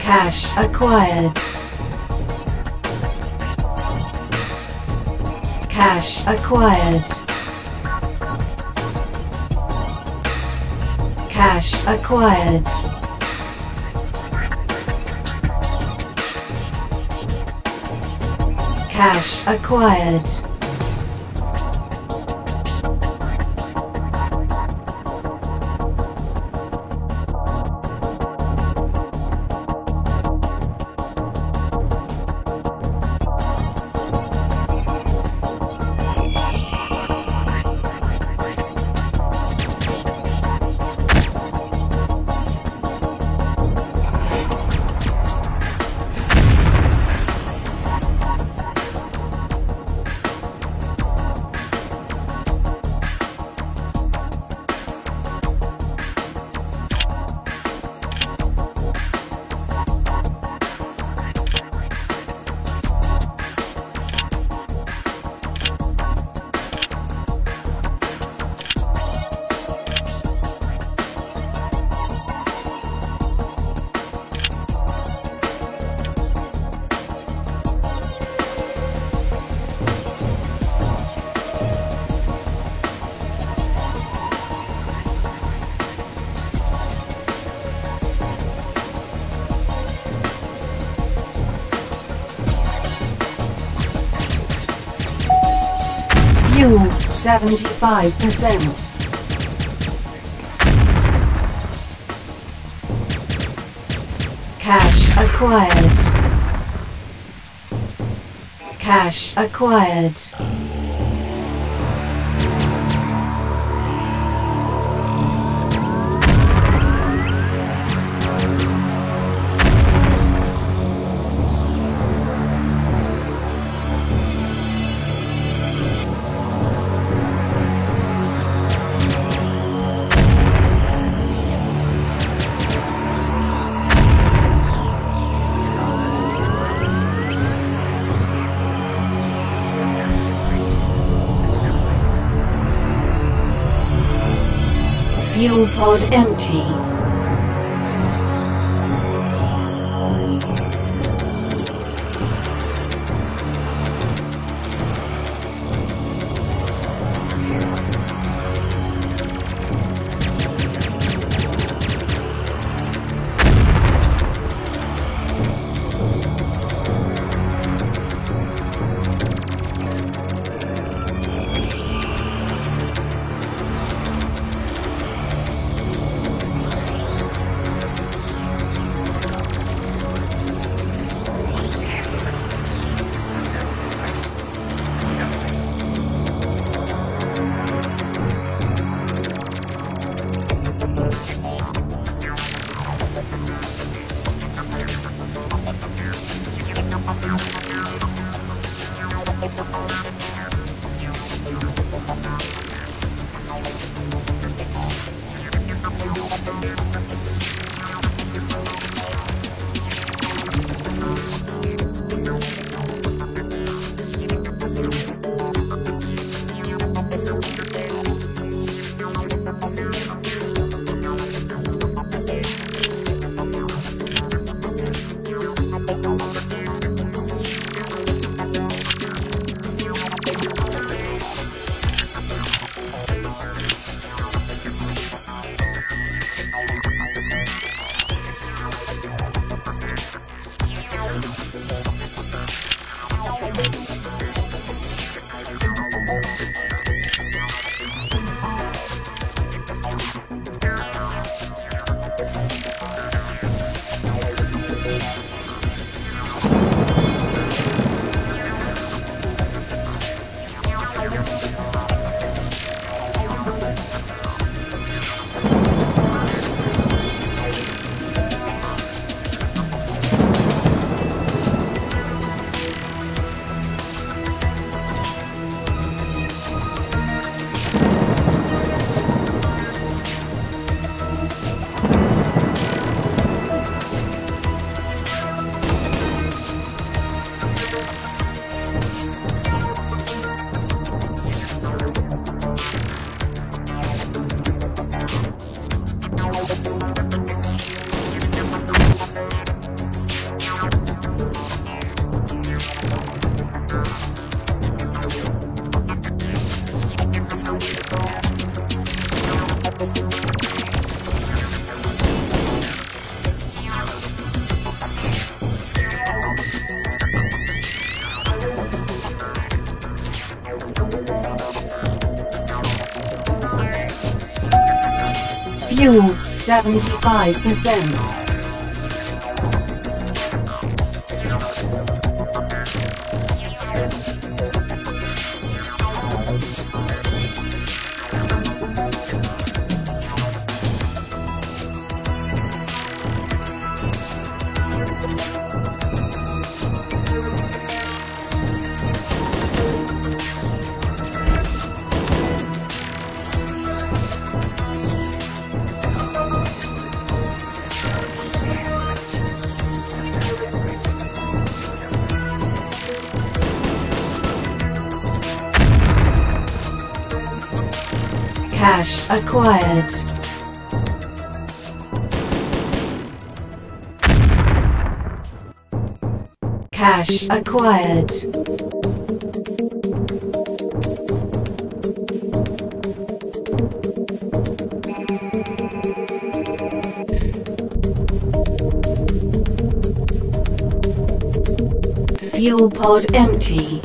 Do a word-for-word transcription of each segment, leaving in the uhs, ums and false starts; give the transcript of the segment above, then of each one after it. Cash acquired. Cash acquired. Cash acquired. Cash acquired. Seventy-five percent. Cash acquired. Cash acquired. Fuel pod empty. Fuel seventy-five percent. Cash acquired. Cash acquired. Fuel pod empty.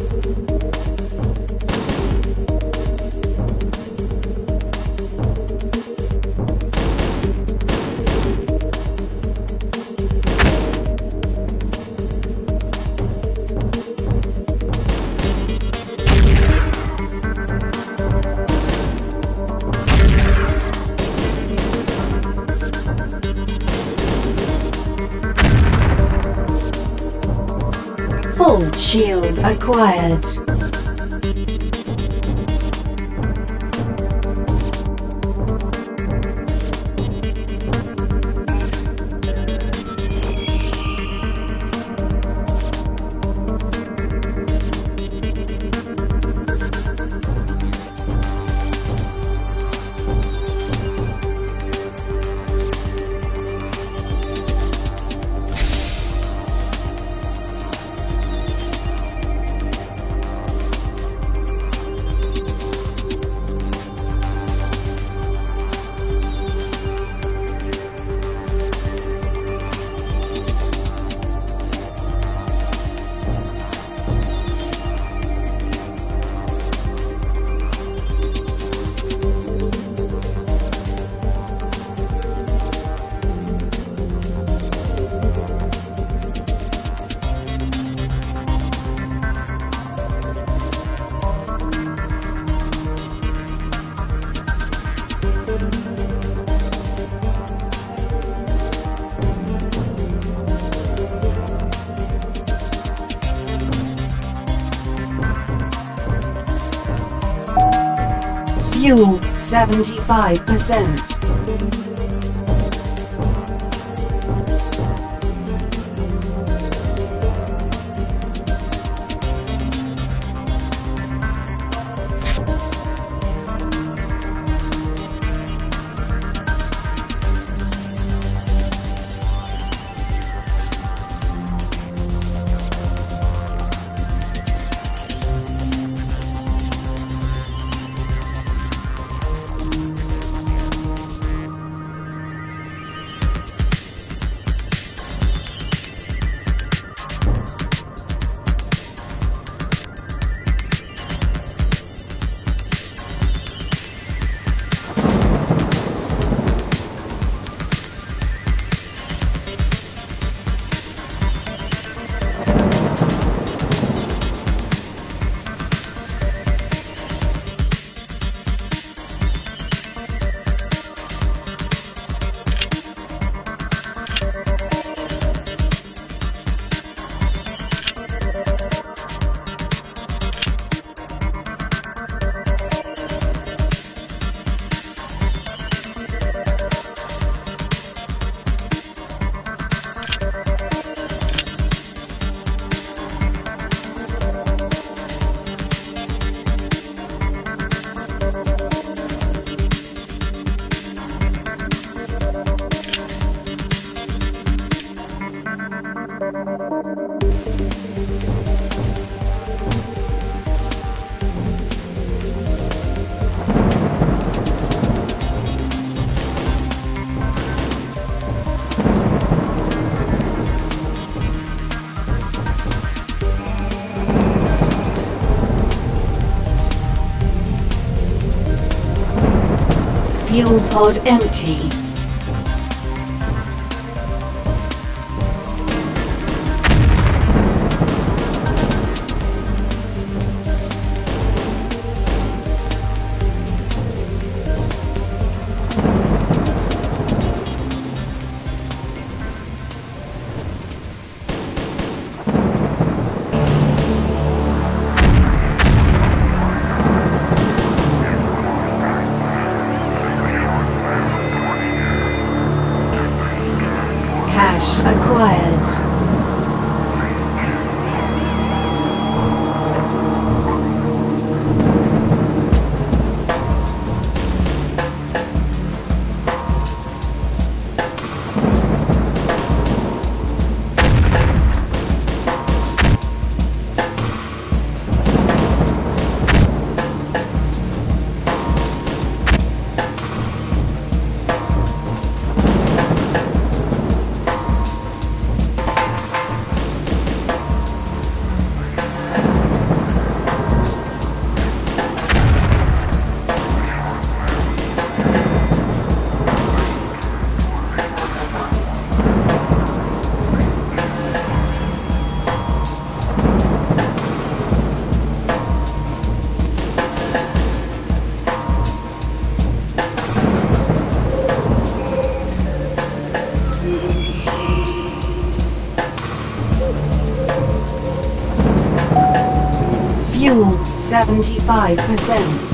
Shield acquired. Fuel seventy-five percent. Fuel pod empty. Fuel seventy-five percent.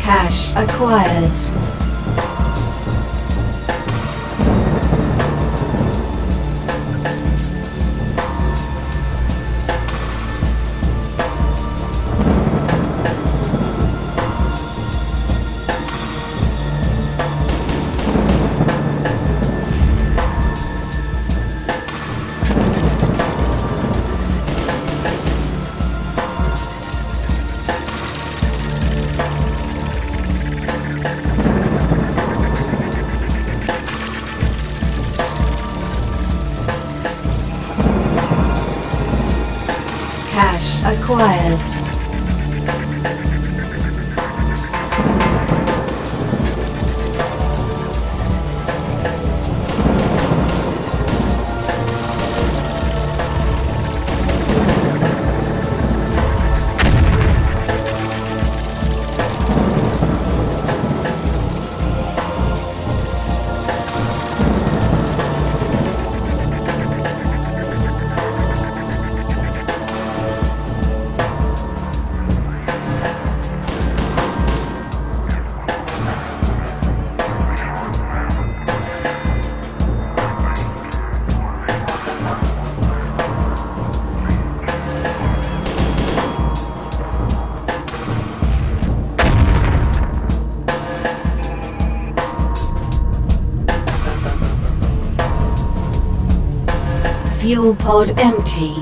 Cash acquired. required. Fuel pod empty.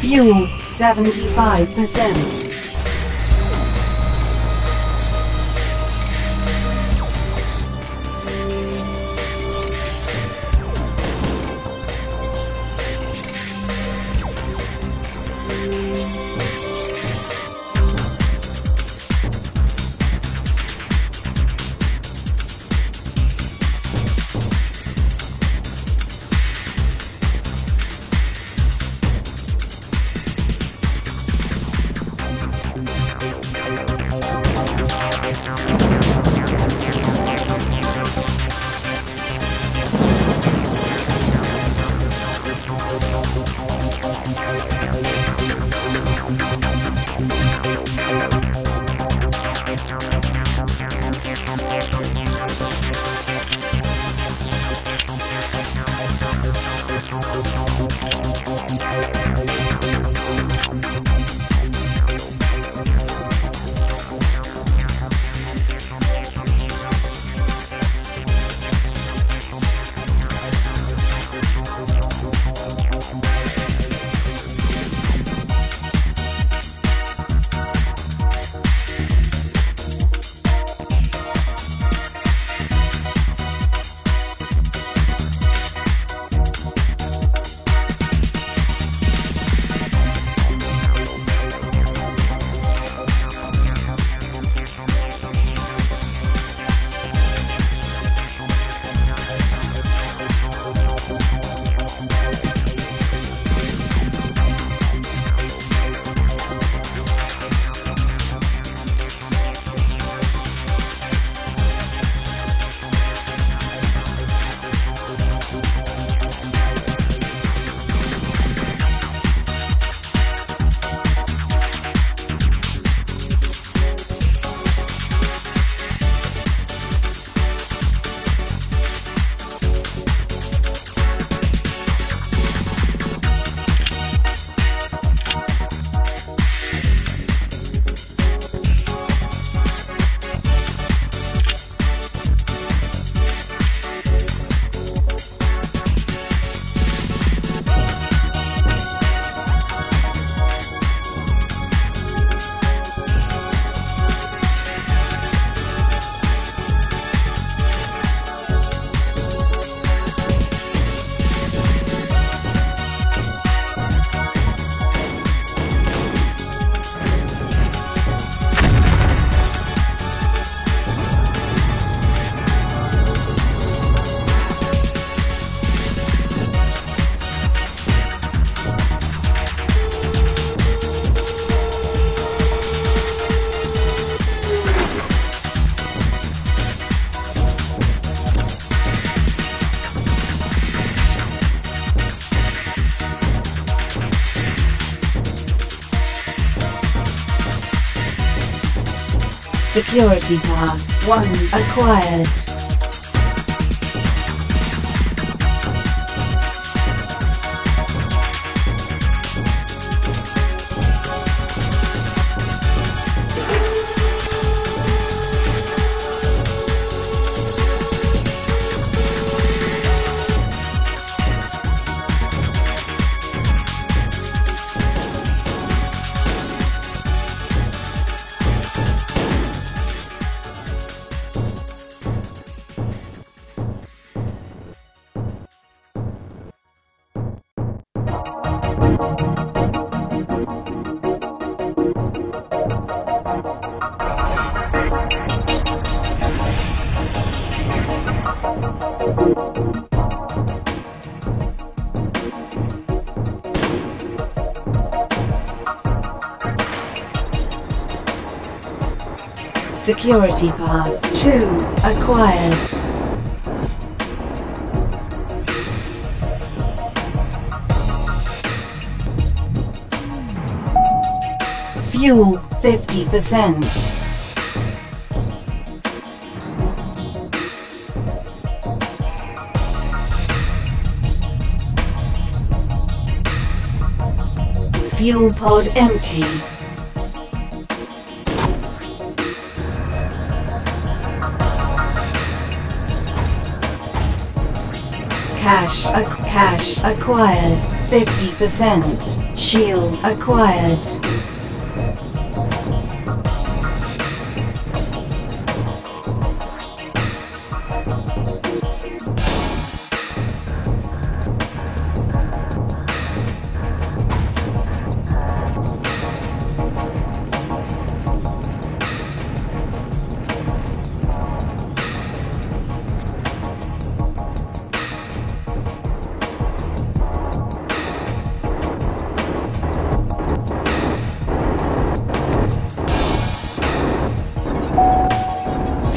Fuel seventy-five percent. Security Task one acquired. Security Pass two acquired. Fuel fifty percent. Fuel pod empty. Cash, ac cash acquired fifty percent. Shield acquired.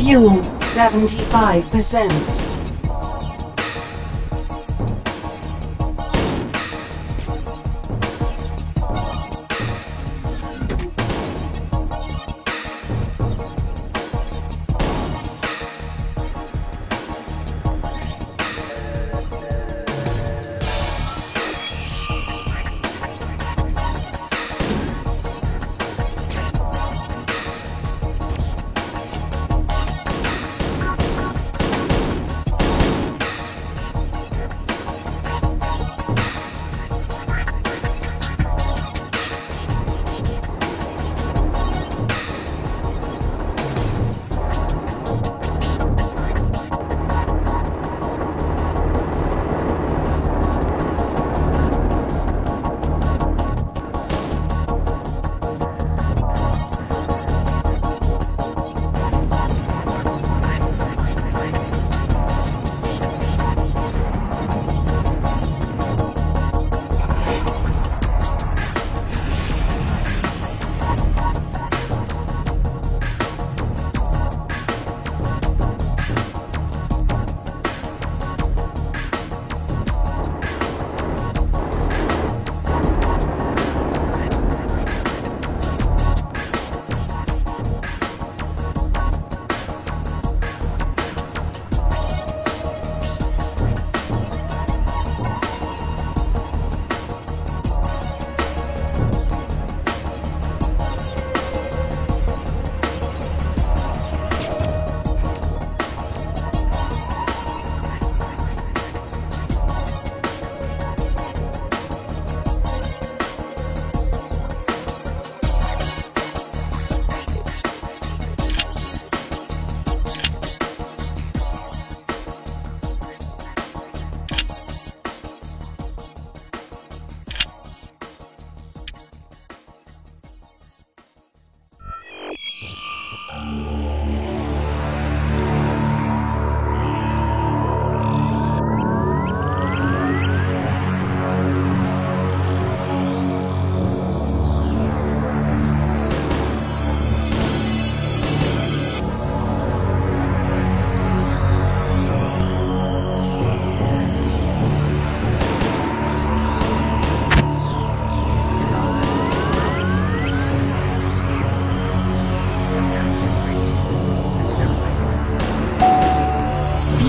Fuel seventy-five percent.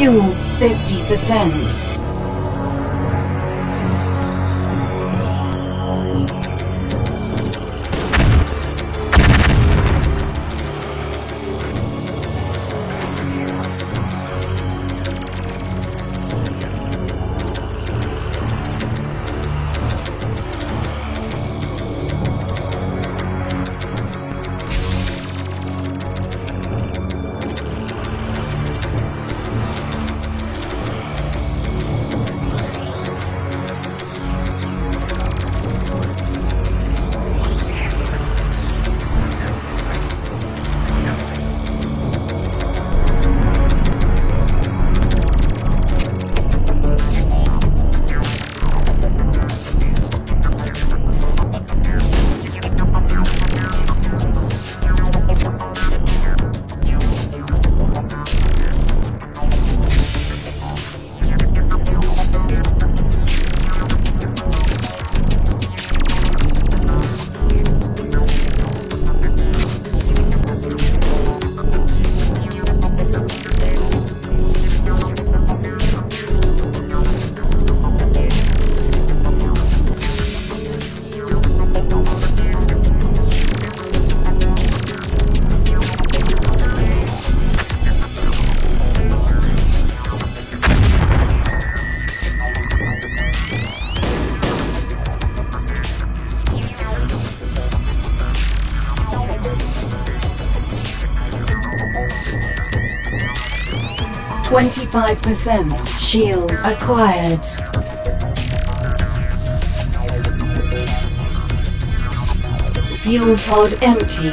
Fuel fifty percent. twenty-five percent shield acquired. Fuel pod empty.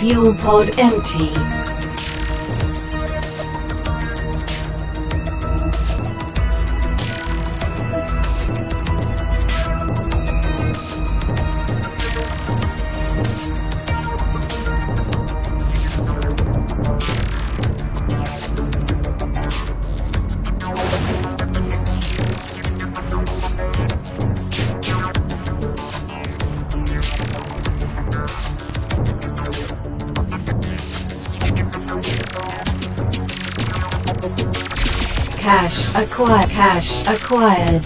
Fuel pod empty. Cash acquired. Cash acquired.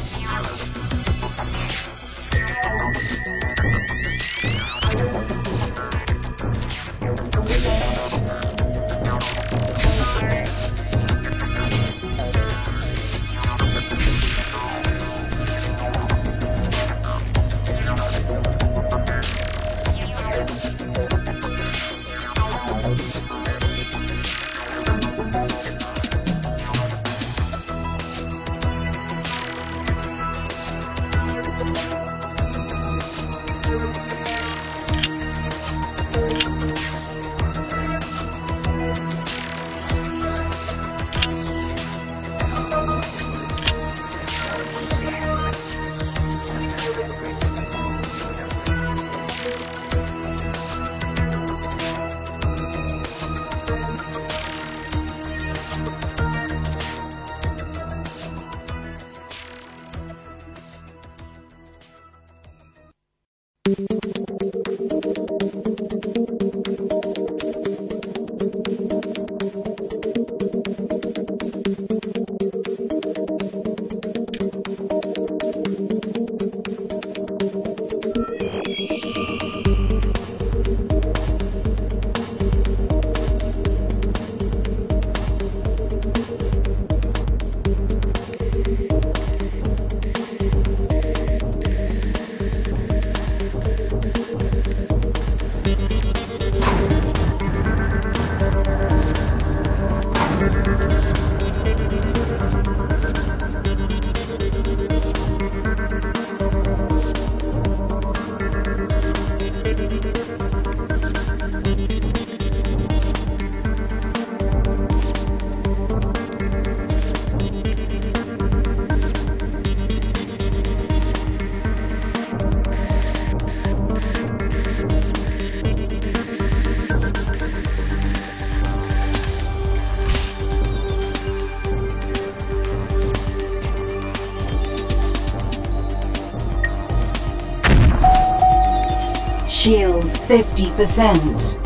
Shield fifty percent.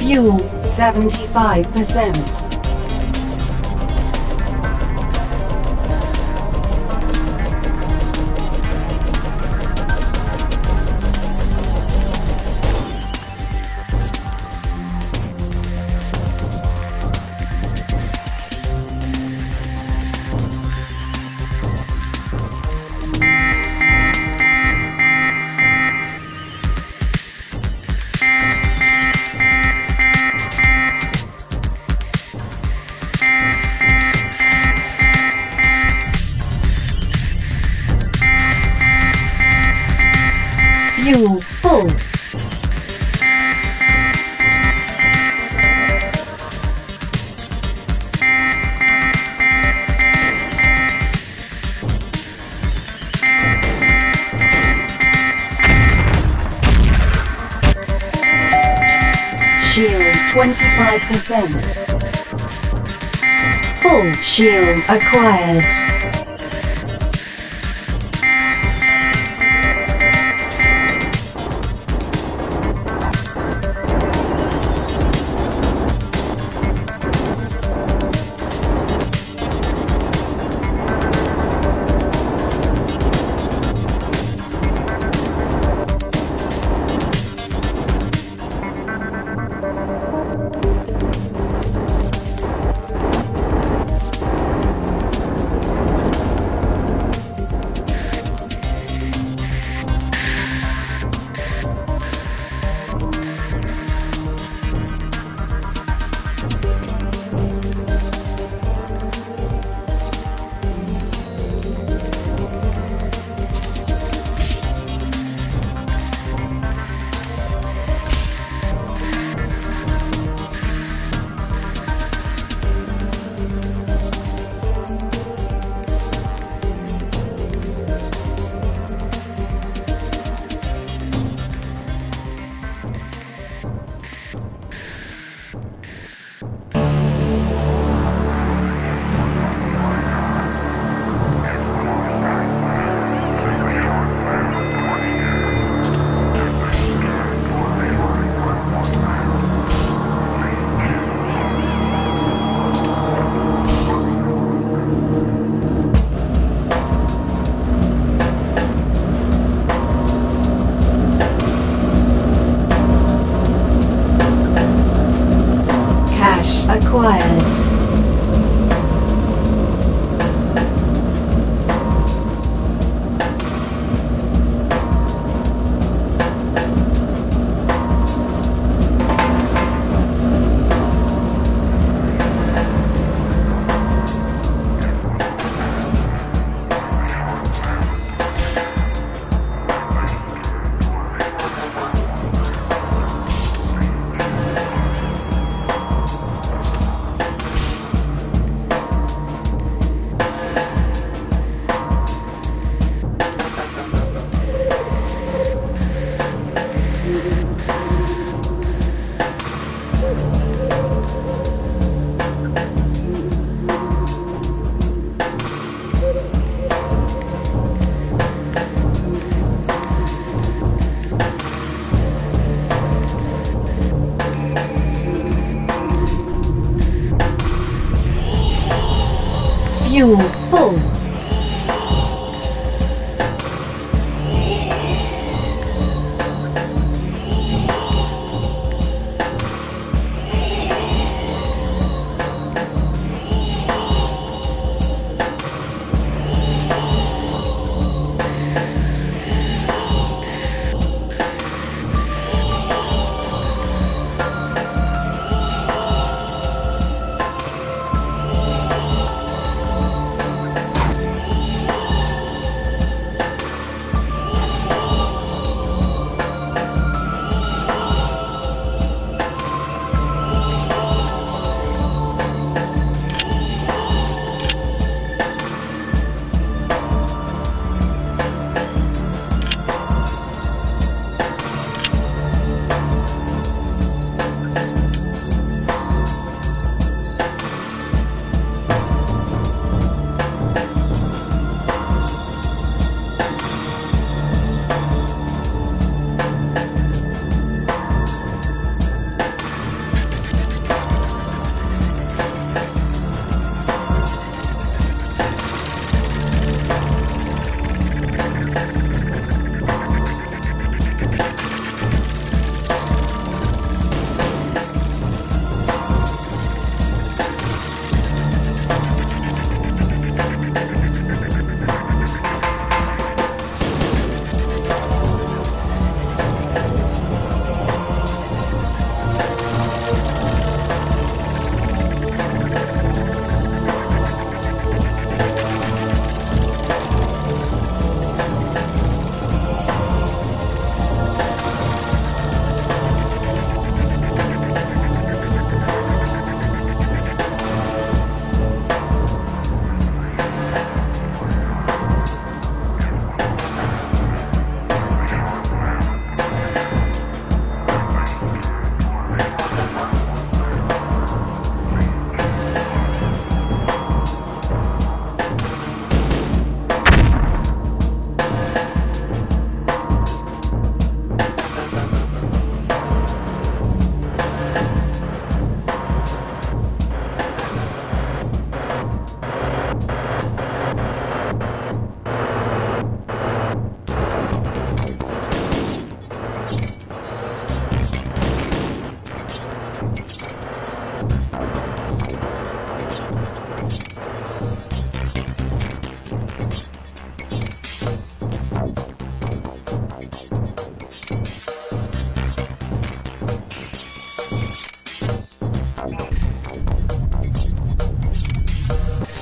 Fuel seventy-five percent. Fuel full. Shield twenty-five percent. Full shield acquired. Acquired. Fuel full.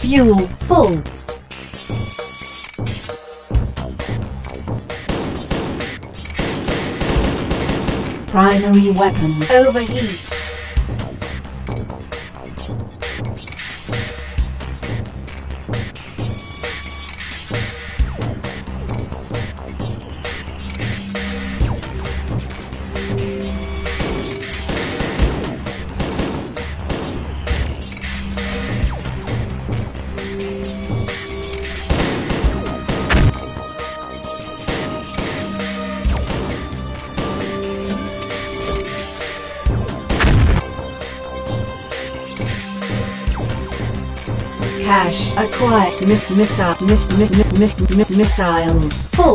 Fuel full. Primary weapon overheat. Cash acquired. Miss missile miss miss miss miss missiles full.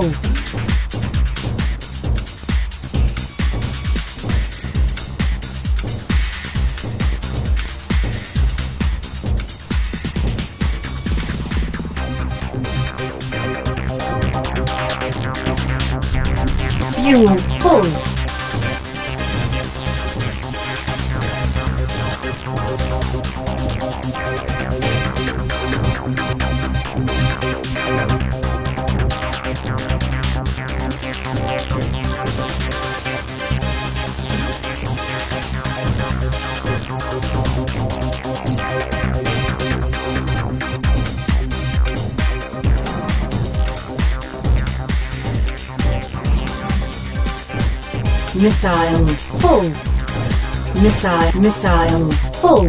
Fuel full. Missiles full. Missile missiles full.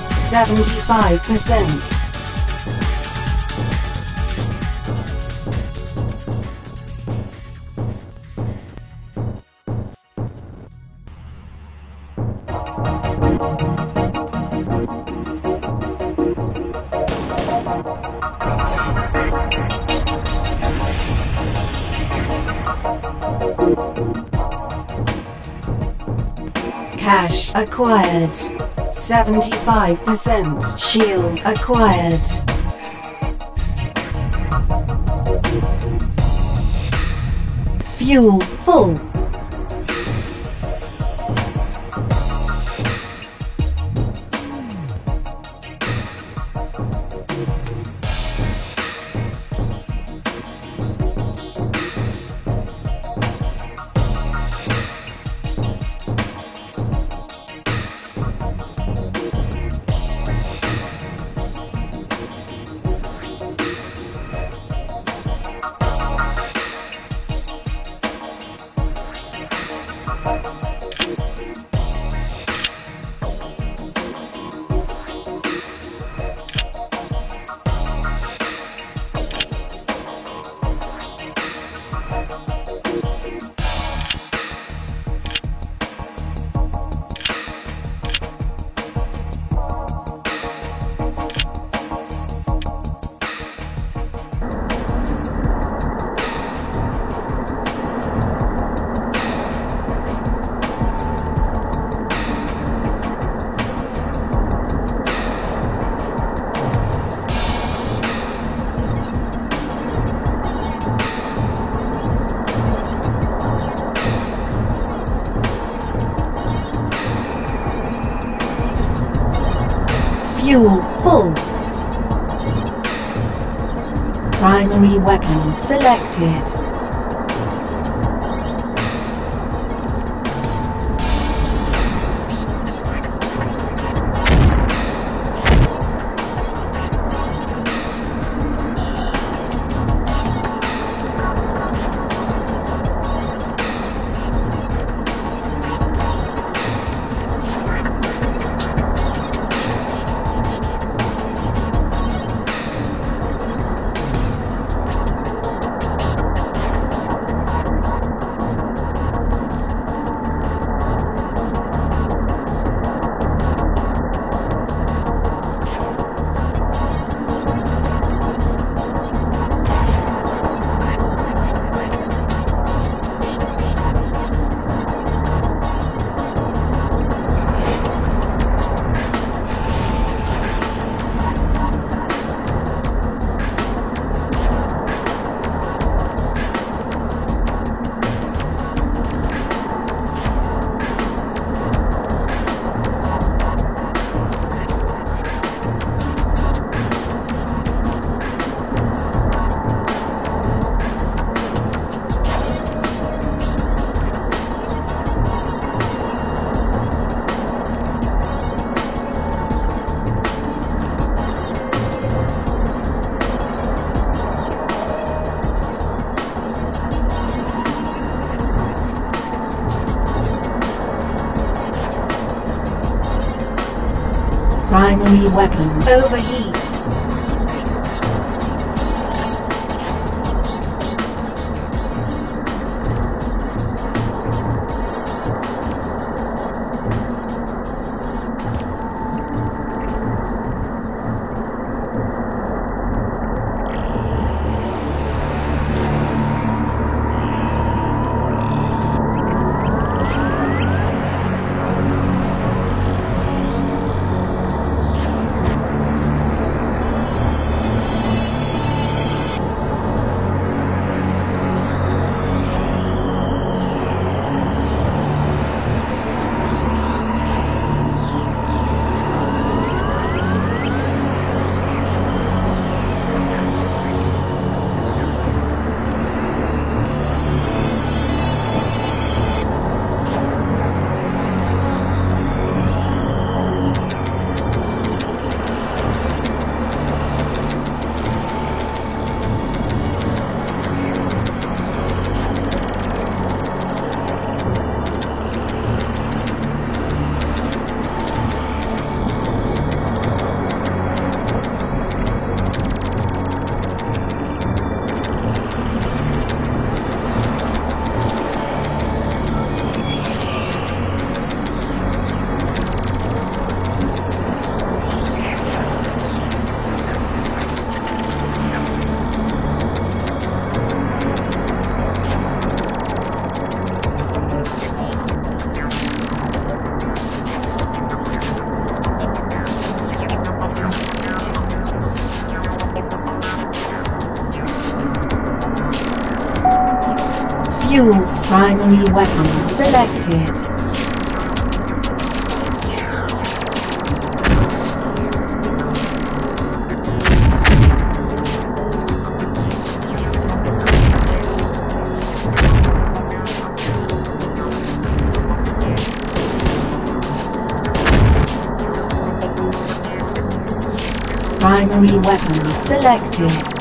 Fuel seventy-five percent. Cash acquired. seventy-five percent. Shield acquired. Fuel full. Fuel full. Primary weapon selected. Primary weapon overheat. Primary weapon selected. Primary weapon selected.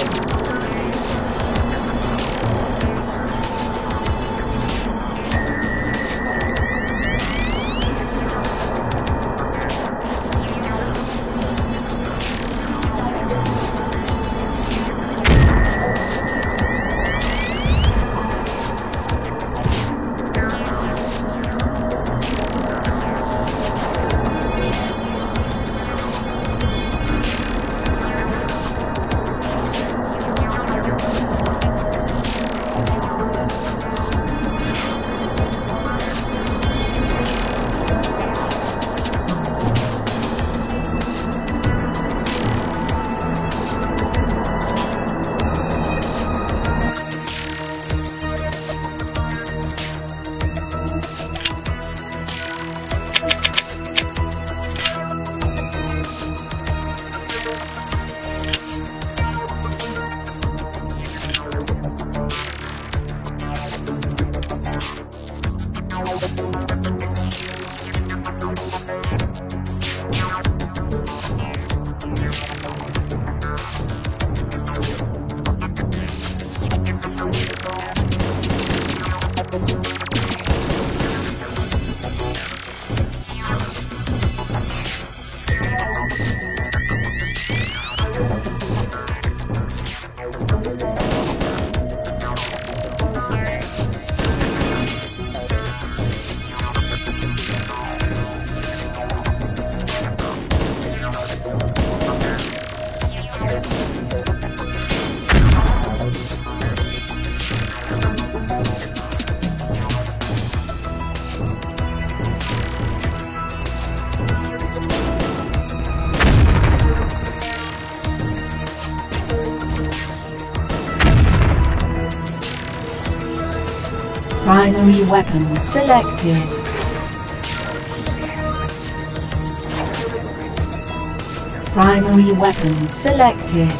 Primary weapon selected. Primary weapon selected.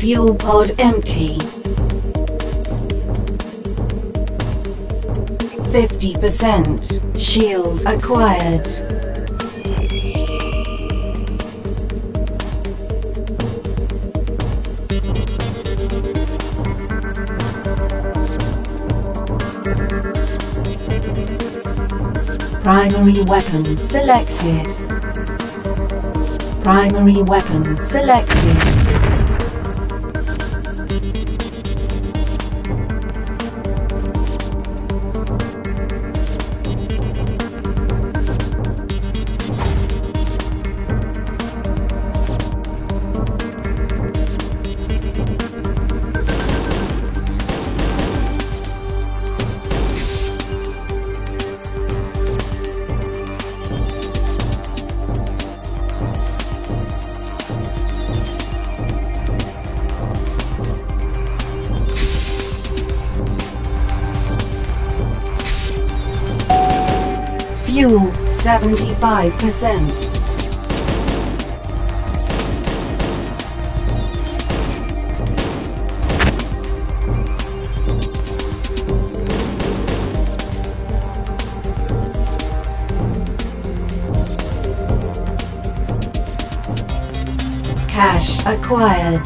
Fuel pod empty. fifty percent shield acquired. Primary weapon selected. Primary weapon selected. Fuel seventy-five percent. Cash acquired.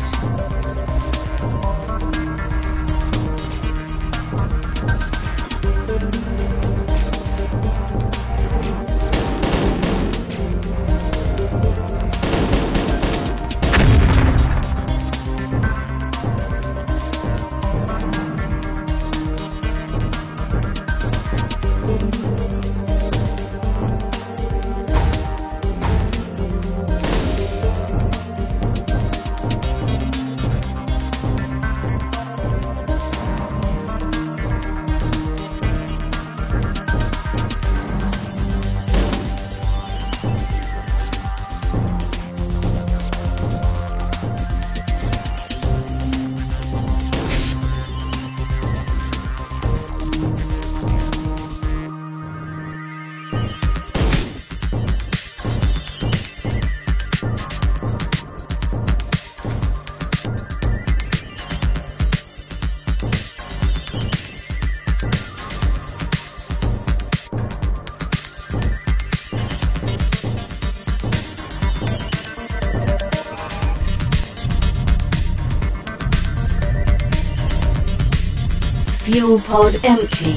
Fuel pod empty.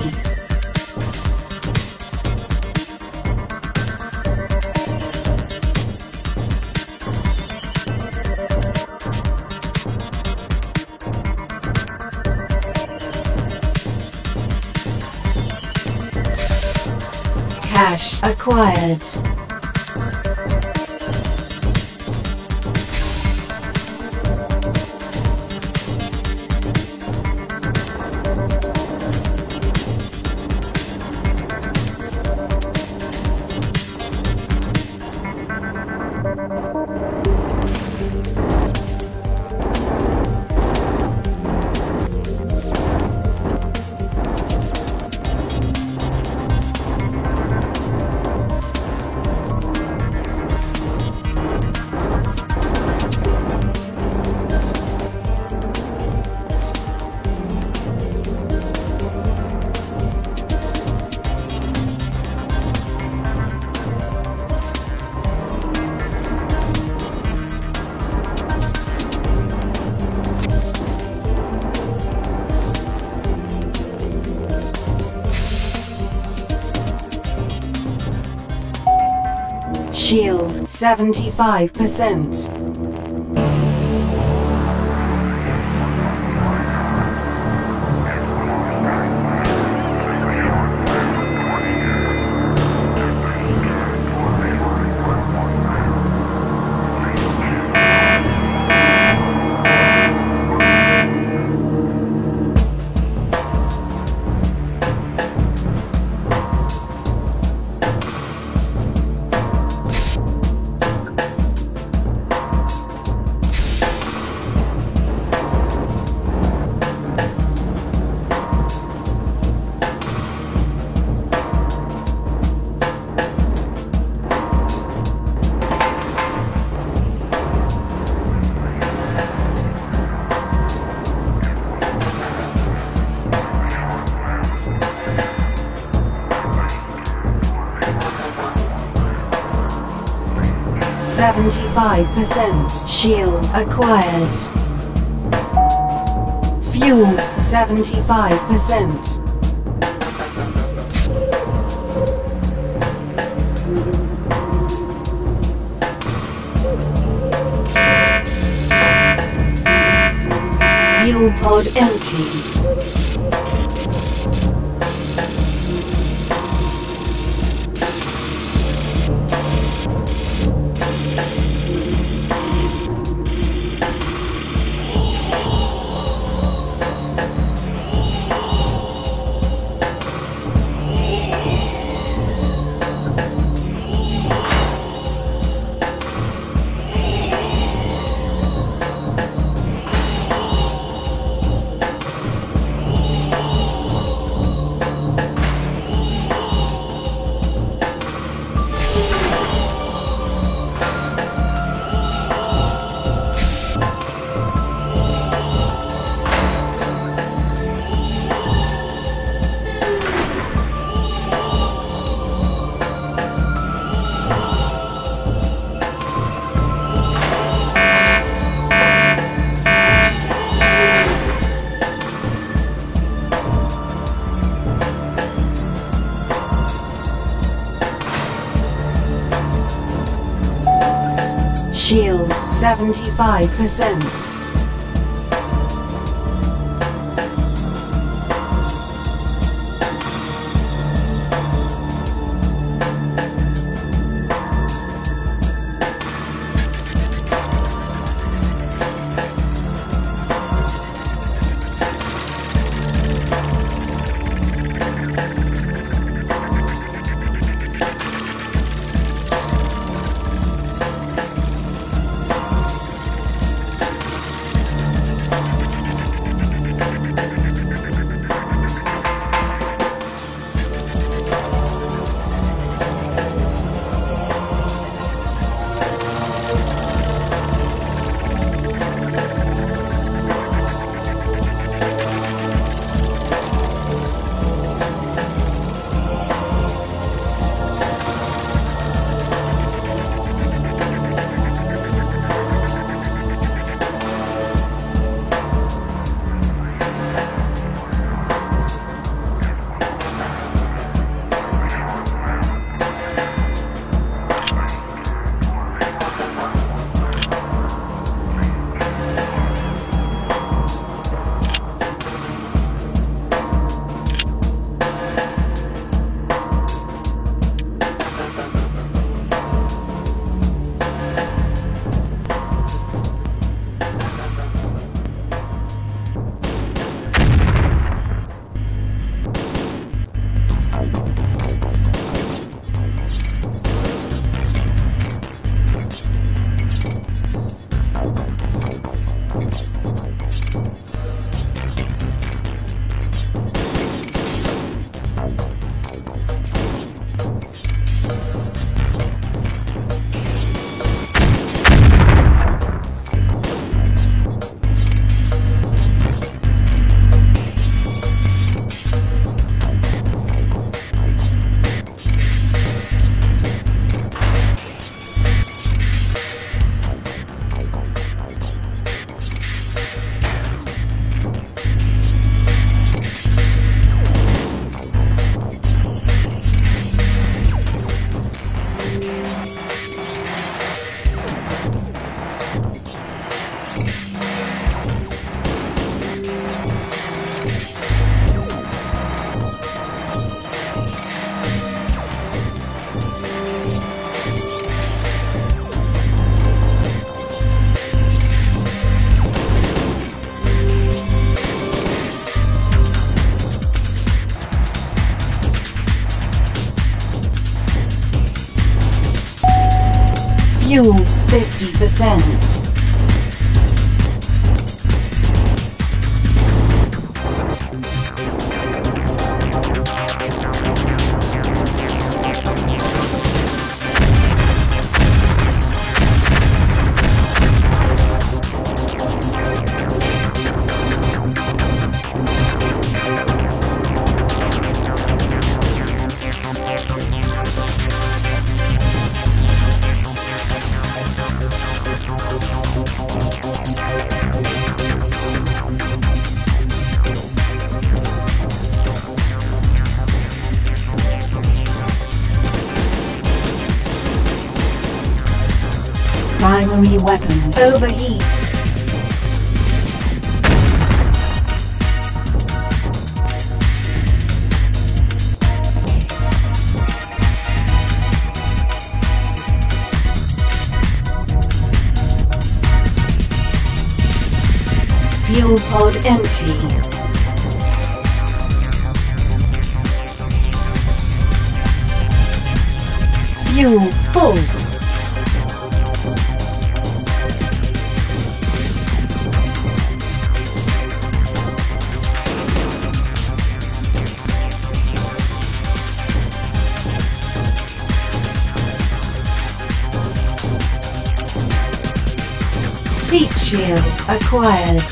Cash acquired. Shield seventy-five percent. seventy-five percent shield acquired. Fuel seventy-five percent. Fuel pod empty. Shield seventy-five percent. Fuel fifty percent. Primary weapon overheat. Fuel pod empty. Fuel full. Heat shield acquired.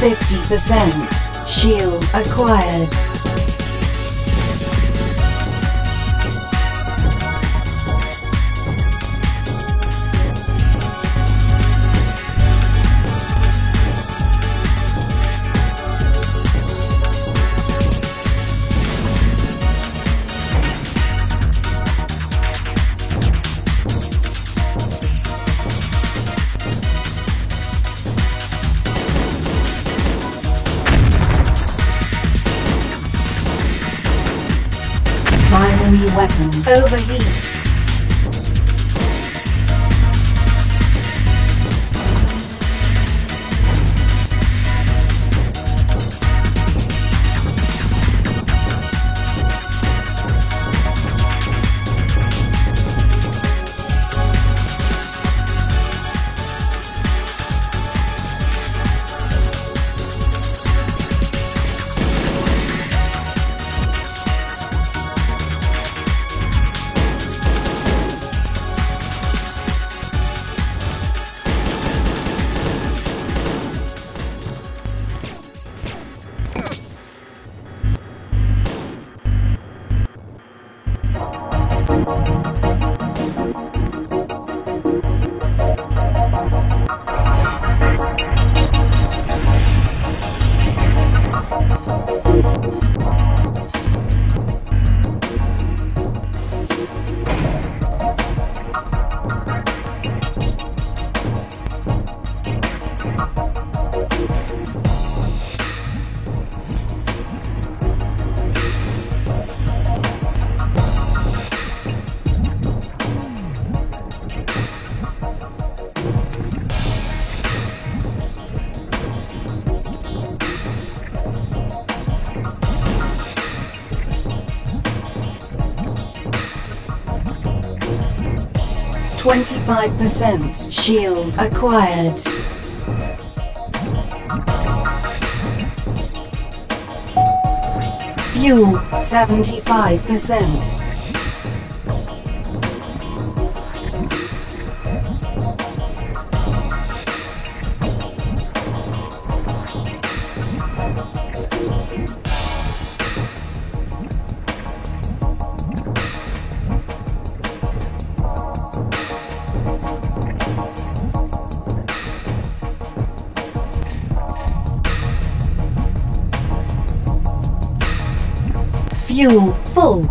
fifty percent shield acquired. Weapon overheat. twenty-five percent shield acquired. Fuel seventy-five percent. Fuel full.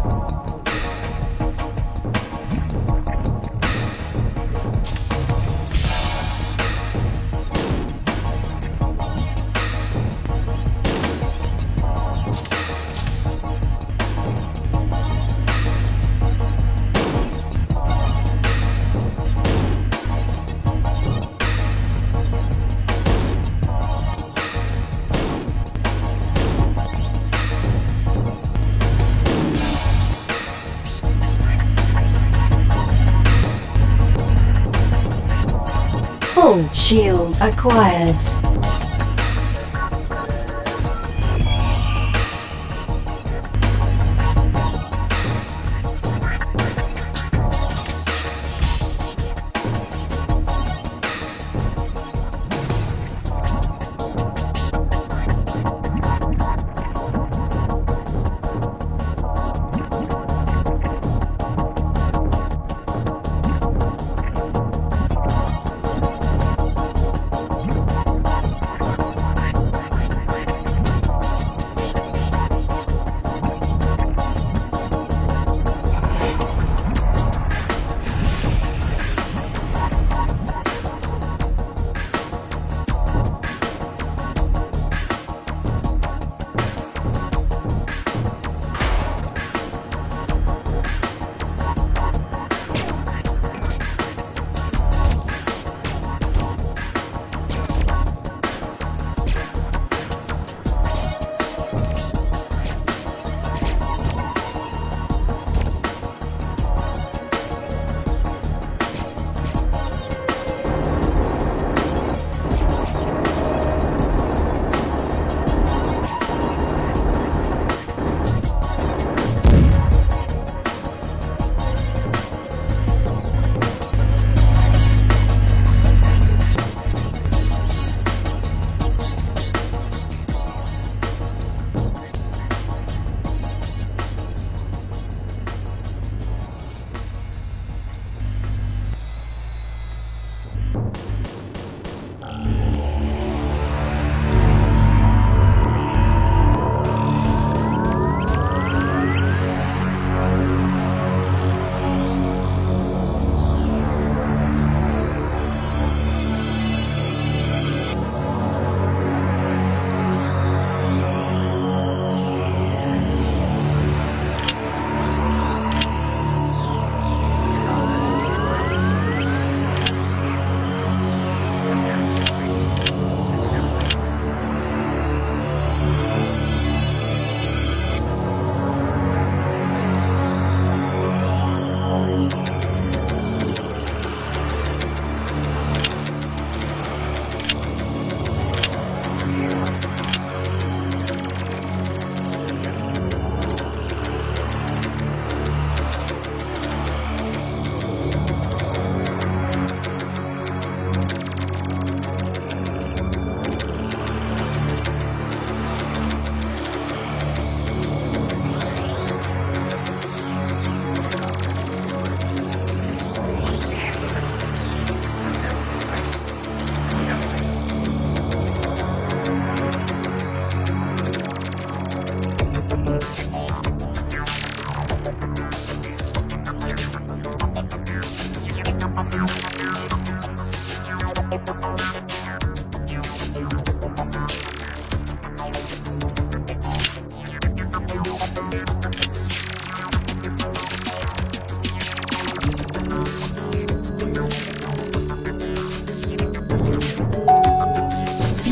Shield acquired.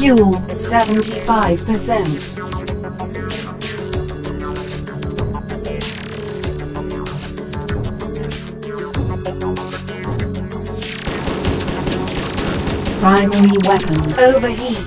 Fuel seventy-five percent. Primary weapon overheat.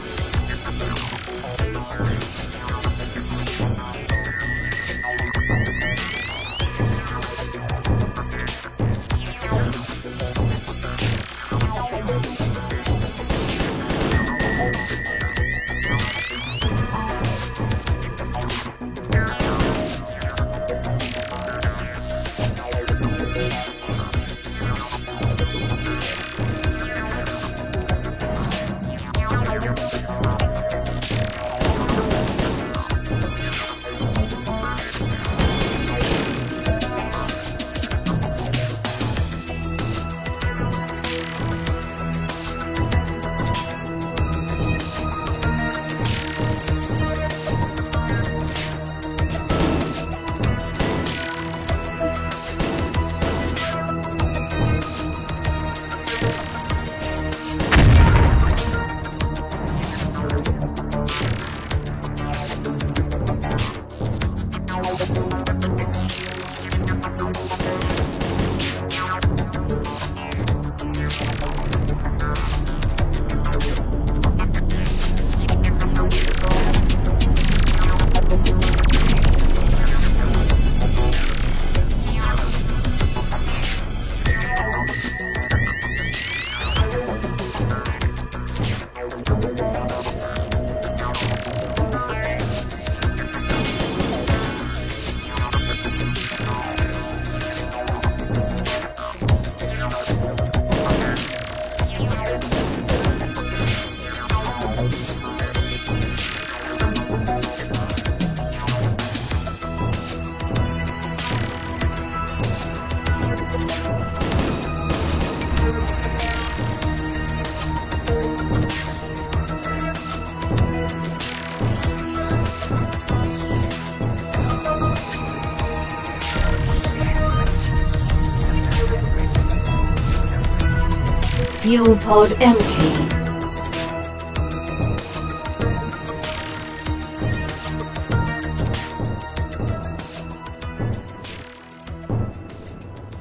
Fuel pod empty.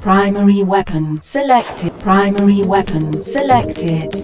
Primary weapon selected. Primary weapon selected.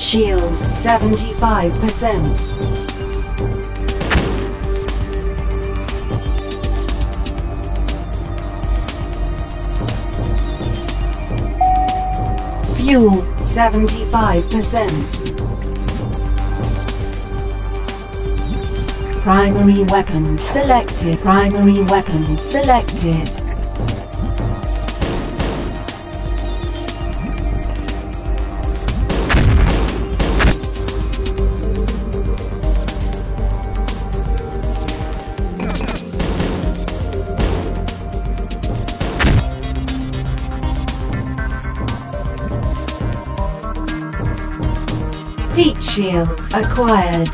Shield seventy-five percent. Fuel seventy-five percent. Primary weapon selected. Primary weapon selected. Heat shield acquired.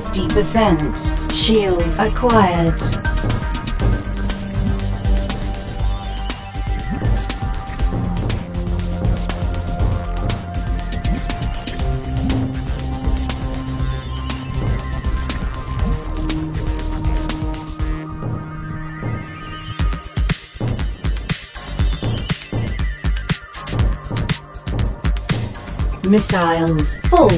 fifty percent. Shield acquired. Missiles full.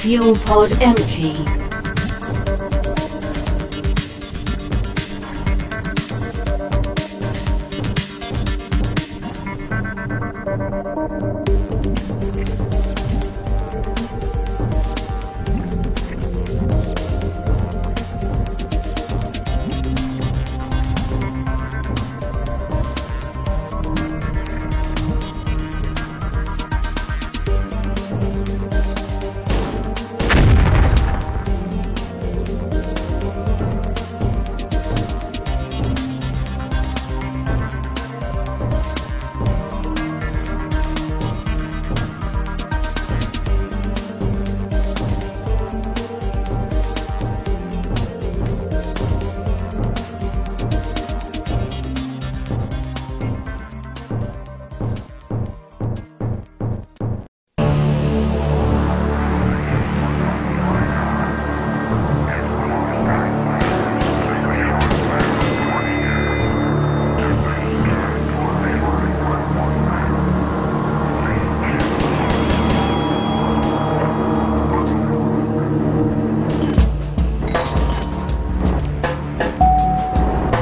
Fuel pod empty.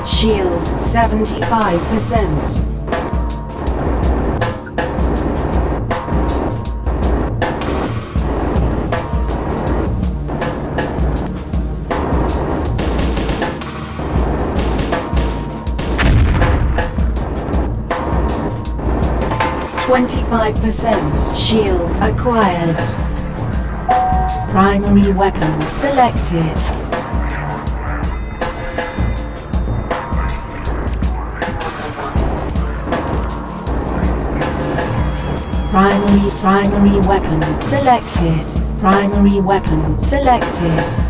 Shield seventy-five percent. twenty-five percent. Shield acquired. Primary weapon selected. Primary, primary weapon selected. Primary weapon selected.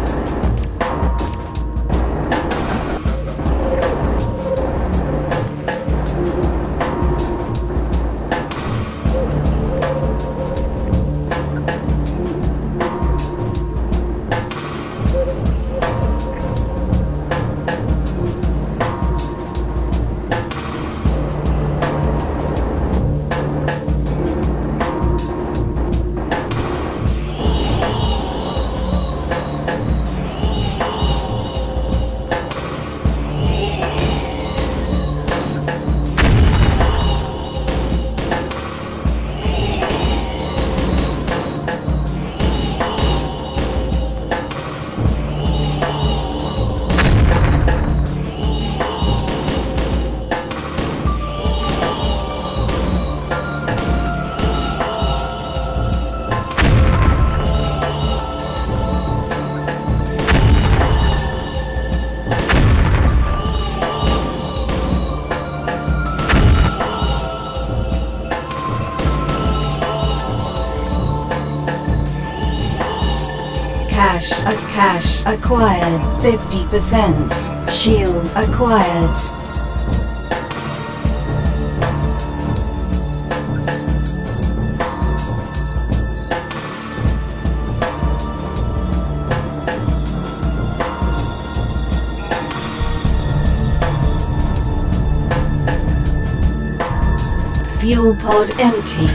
Cash, a cash acquired fifty percent. Shield acquired. Fuel pod empty.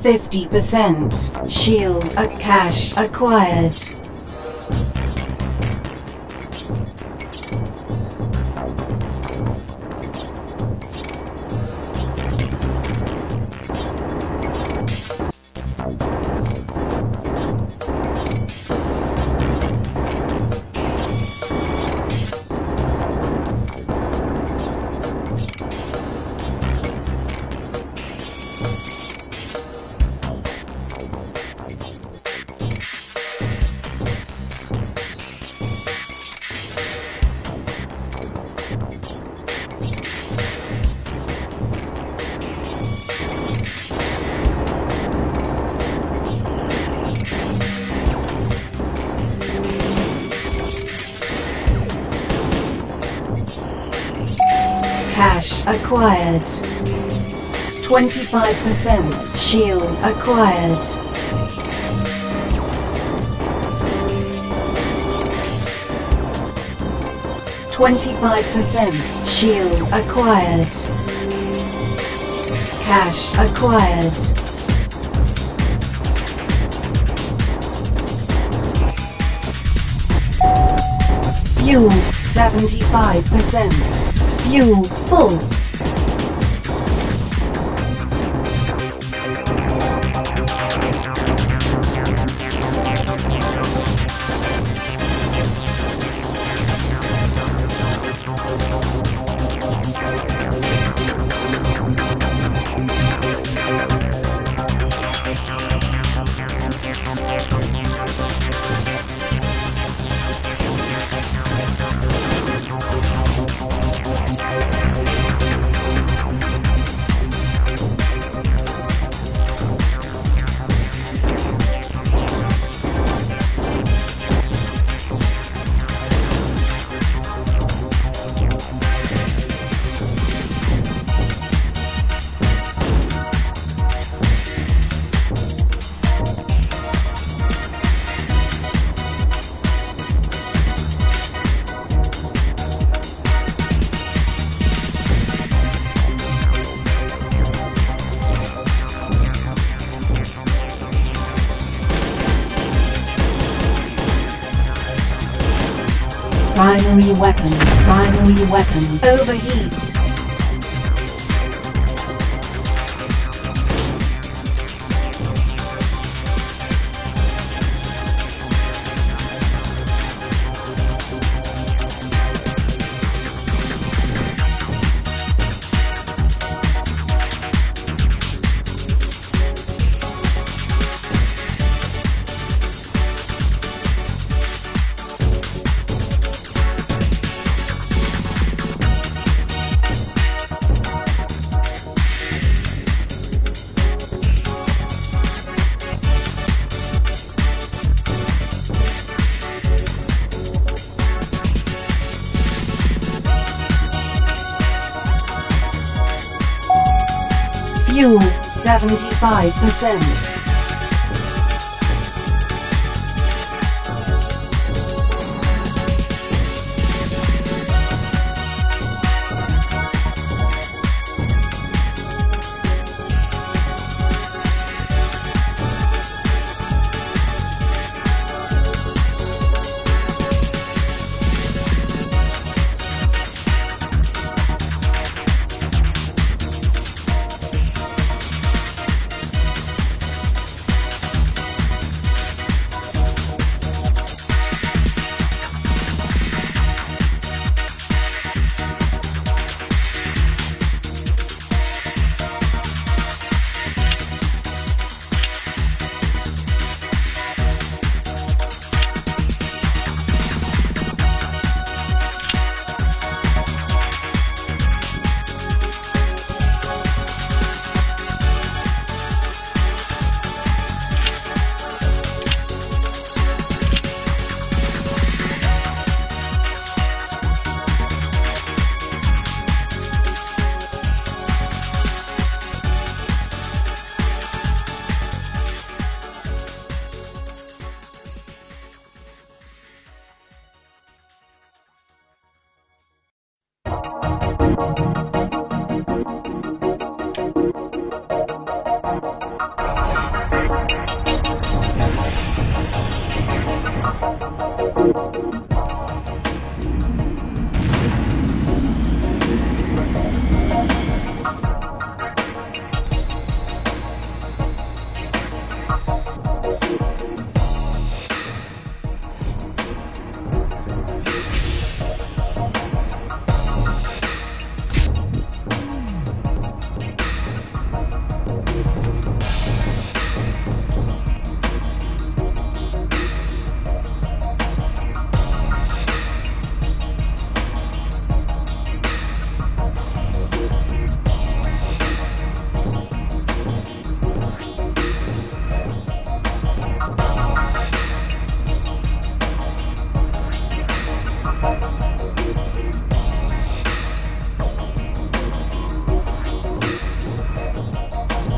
fifty percent. Shield a cash acquired. Acquired. twenty-five percent shield acquired. twenty-five percent shield acquired. Cash acquired. Fuel seventy-five percent. Fuel full. Primary weapon, primary weapon, overheat. Fuel seventy-five percent.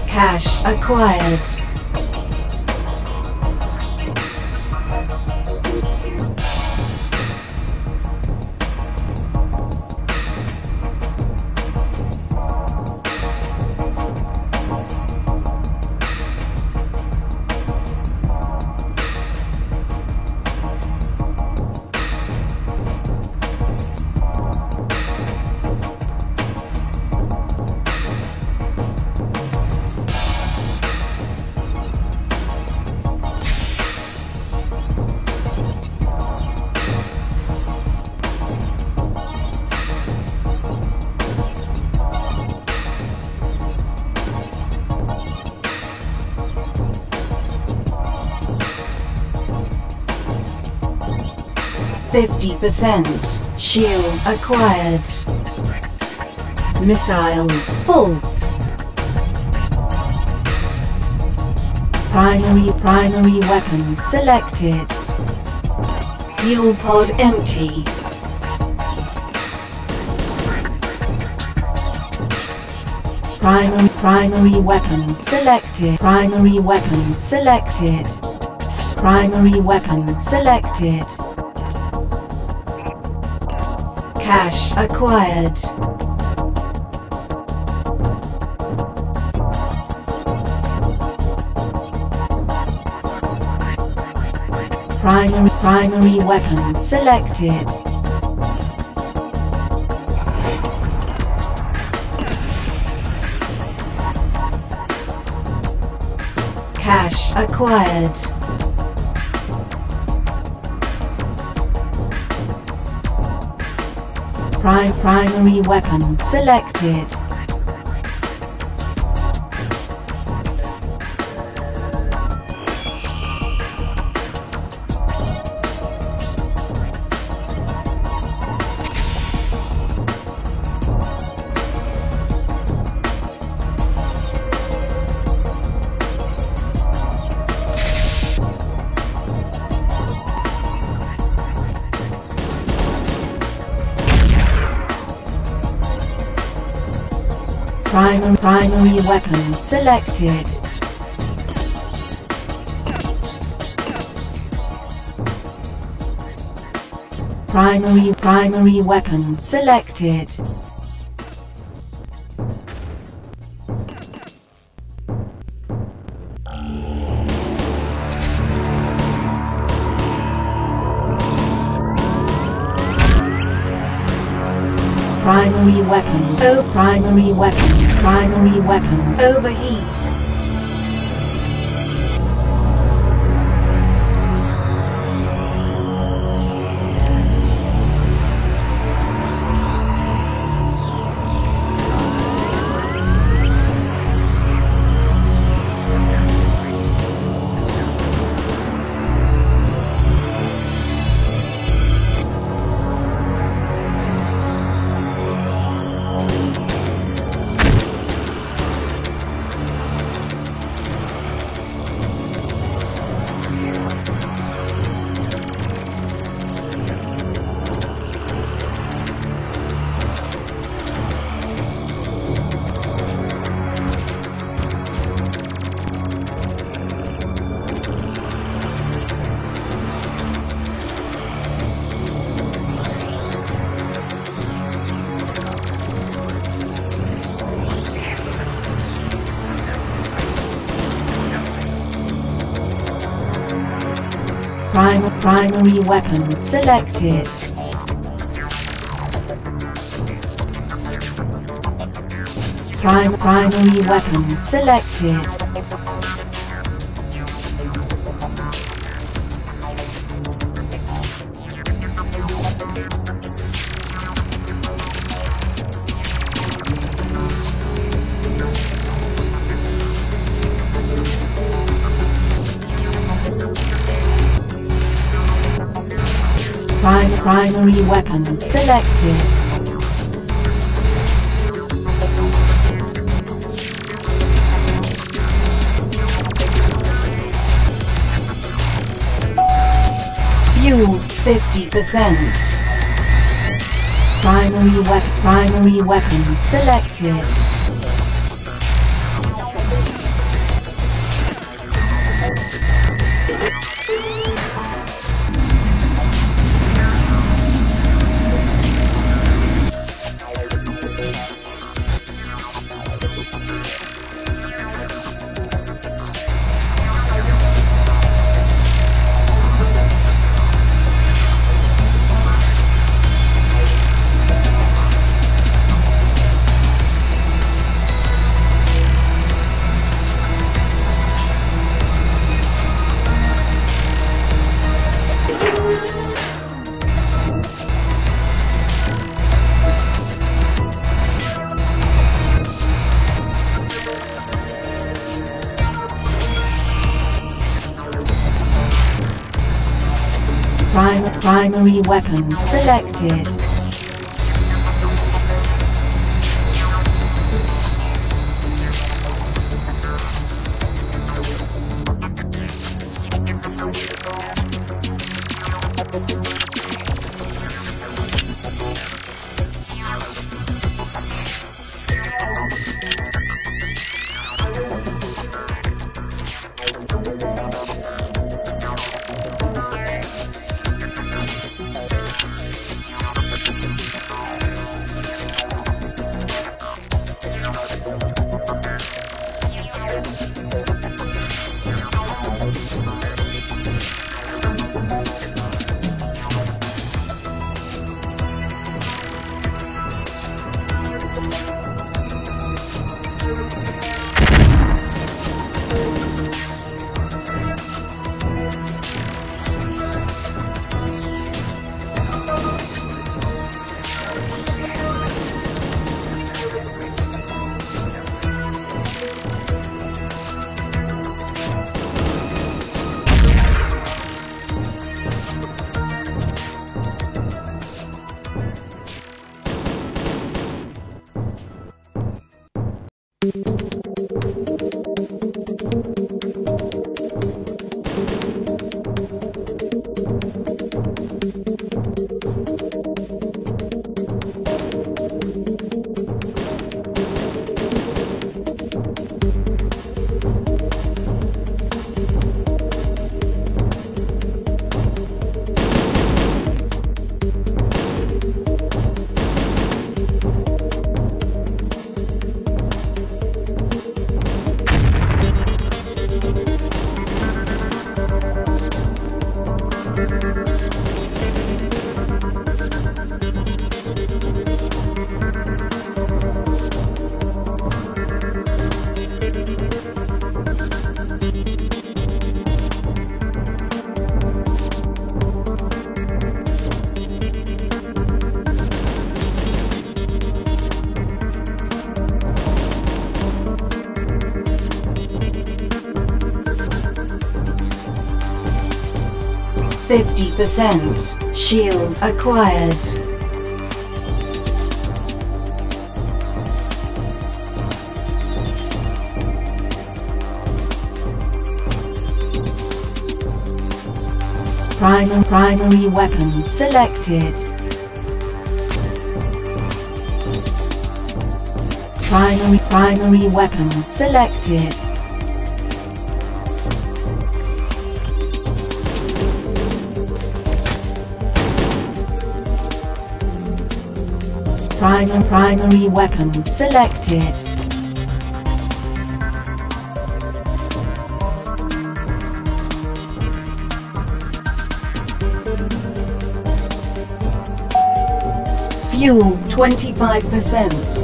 Cash acquired. fifty percent shield acquired. Missiles full. Primary primary weapon selected. Fuel pod empty. Primary primary weapon selected. Primary weapon selected. Primary weapon selected. Cash acquired. Primary primary weapon selected. Cash acquired. Prime primary weapon selected. Primary, primary weapon selected. Primary, primary weapon selected. Primary weapon, oh primary weapon. Primary weapon overheat. Prime primary weapon selected. Prime primary weapon selected. Prime primary weapon selected. Fuel fifty percent. Primary weapon primary weapon selected. Prime primary weapon selected. fifty percent shield acquired. Prime primary weapon selected. Primary primary weapon selected. Prime primary weapon selected. Fuel twenty-five percent.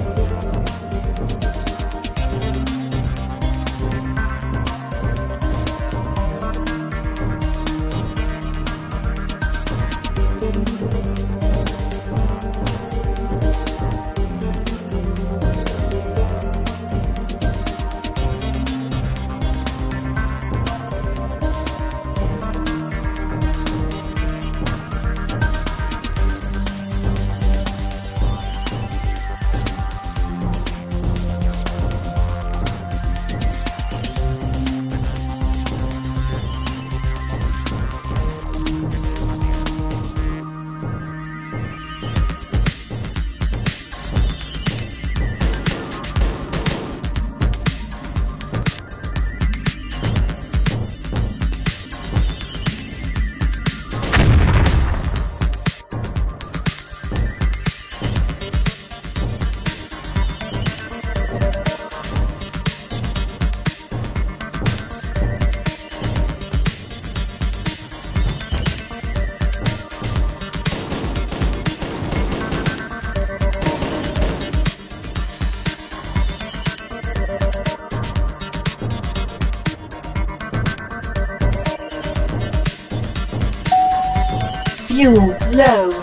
Fuel low.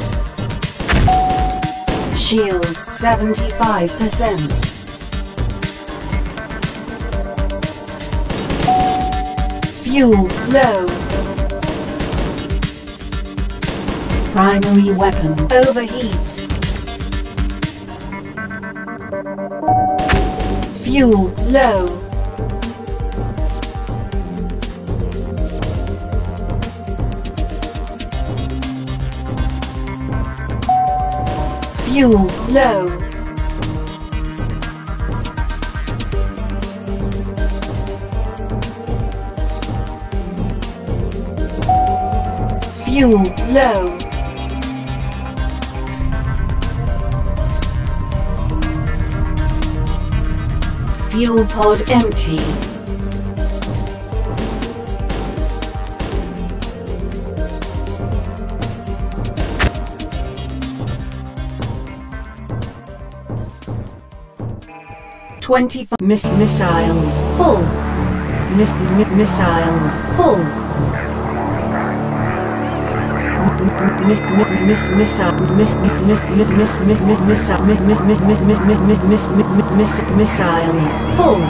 Shield seventy-five percent. Fuel low. Primary weapon overheat. Fuel low. Fuel low. Fuel low. Fuel pod empty. twenty-five miss missiles full. Miss mi missiles full. Miss miss miss miss miss miss miss miss miss miss miss miss miss miss miss miss miss miss missiles full.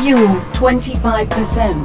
Fuel twenty-five percent.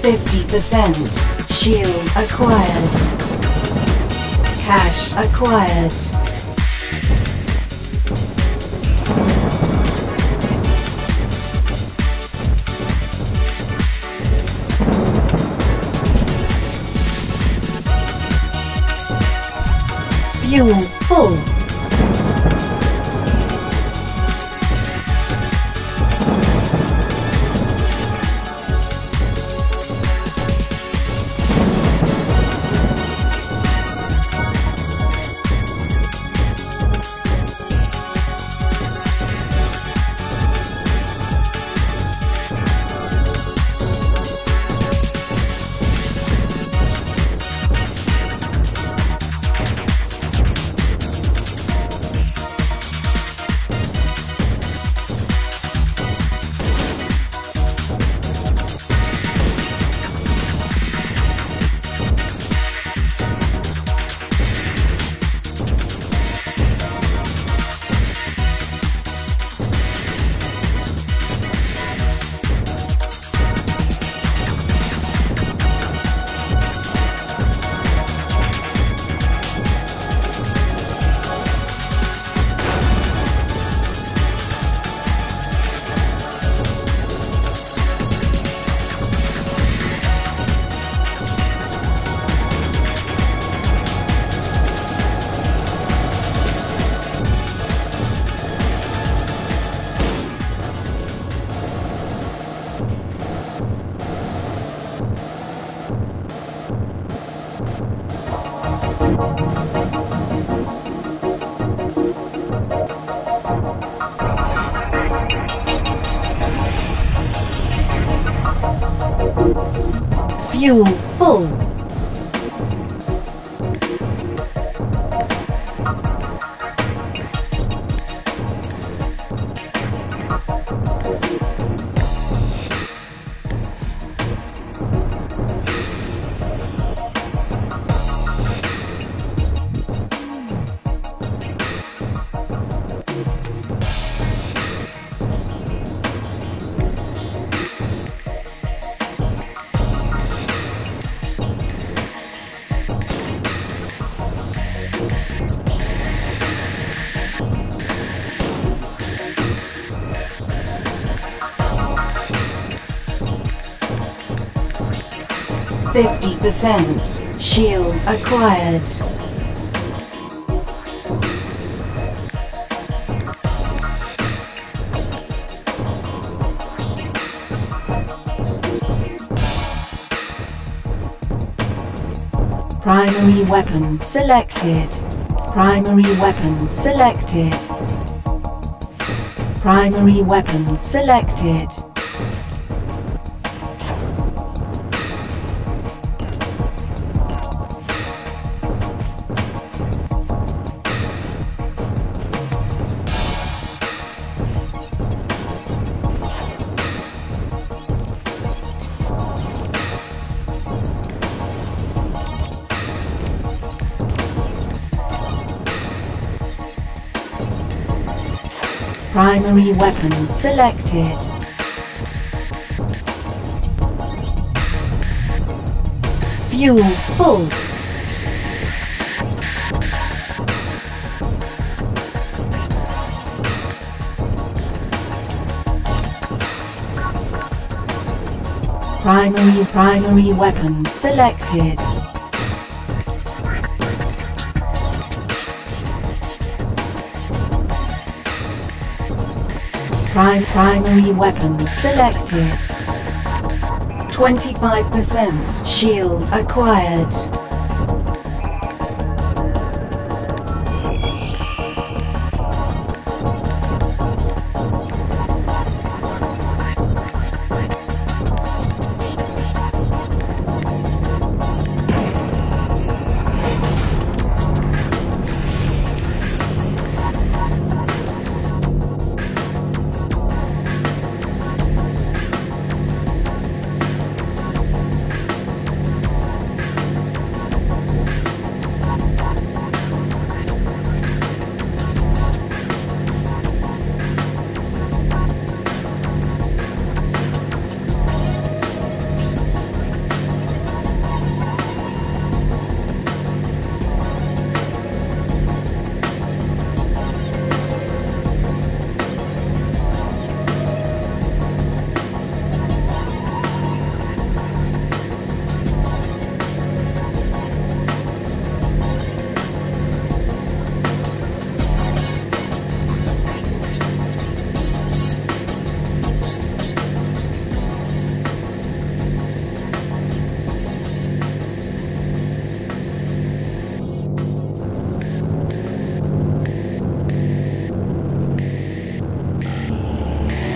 fifty percent shield acquired. Cash acquired. Fuel full. You fool! fifty percent. Shield acquired. Primary weapon selected. Primary weapon selected. Primary weapon selected. Primary weapon selected. Fuel full. Primary primary weapon selected. Prime primary weapon selected. twenty-five percent shield acquired.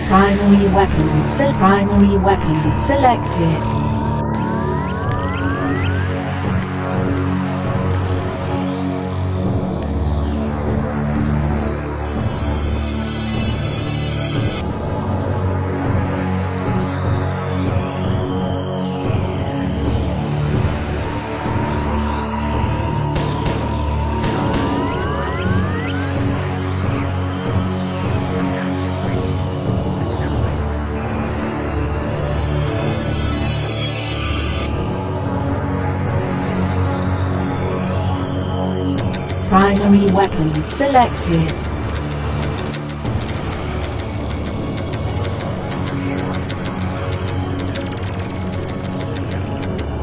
Primary weapon, so primary weapon selected. Primary weapon selected.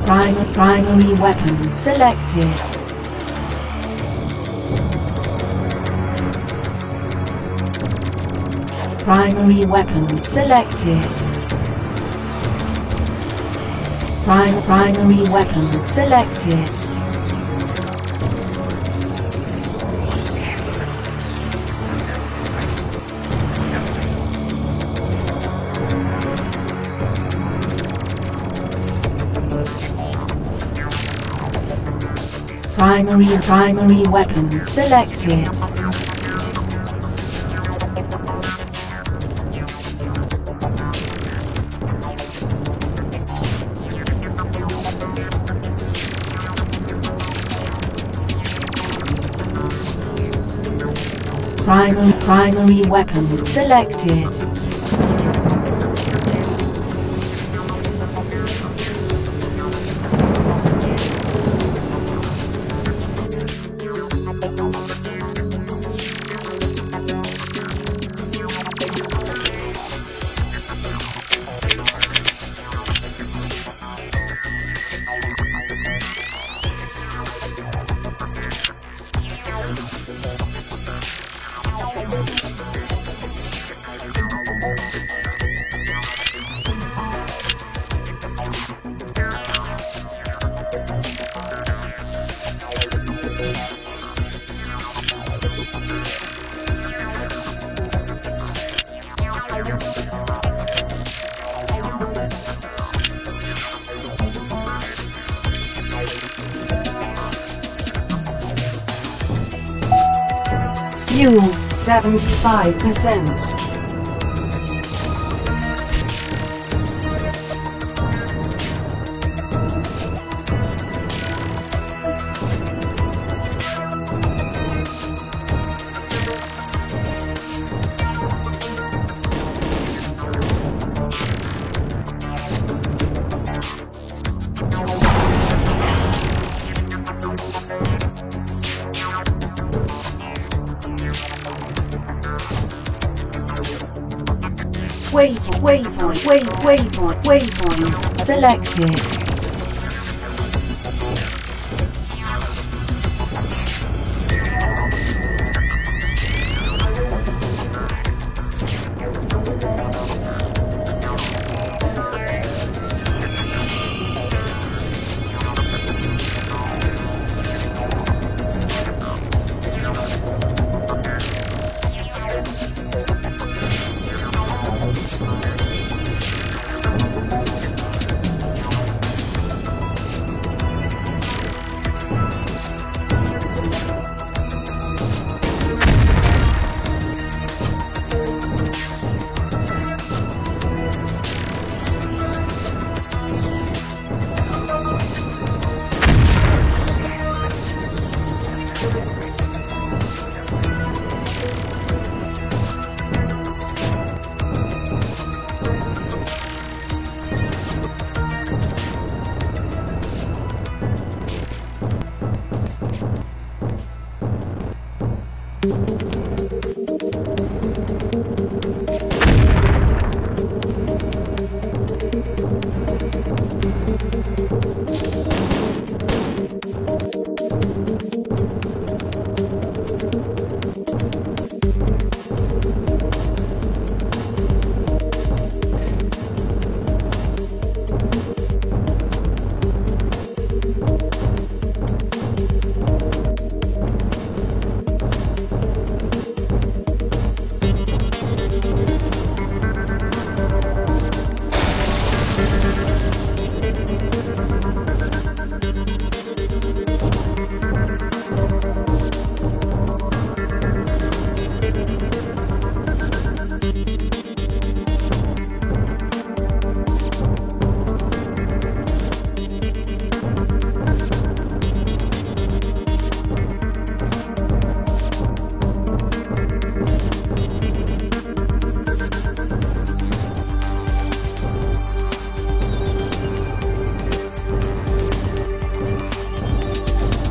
Prime primary weapon selected. Primary weapon selected. Prime primary weapon selected. Primary primary weapon selected. Primary primary weapon selected. Fuel seventy-five percent. Wait, waypoint, wait, waypoint, waypoint selected.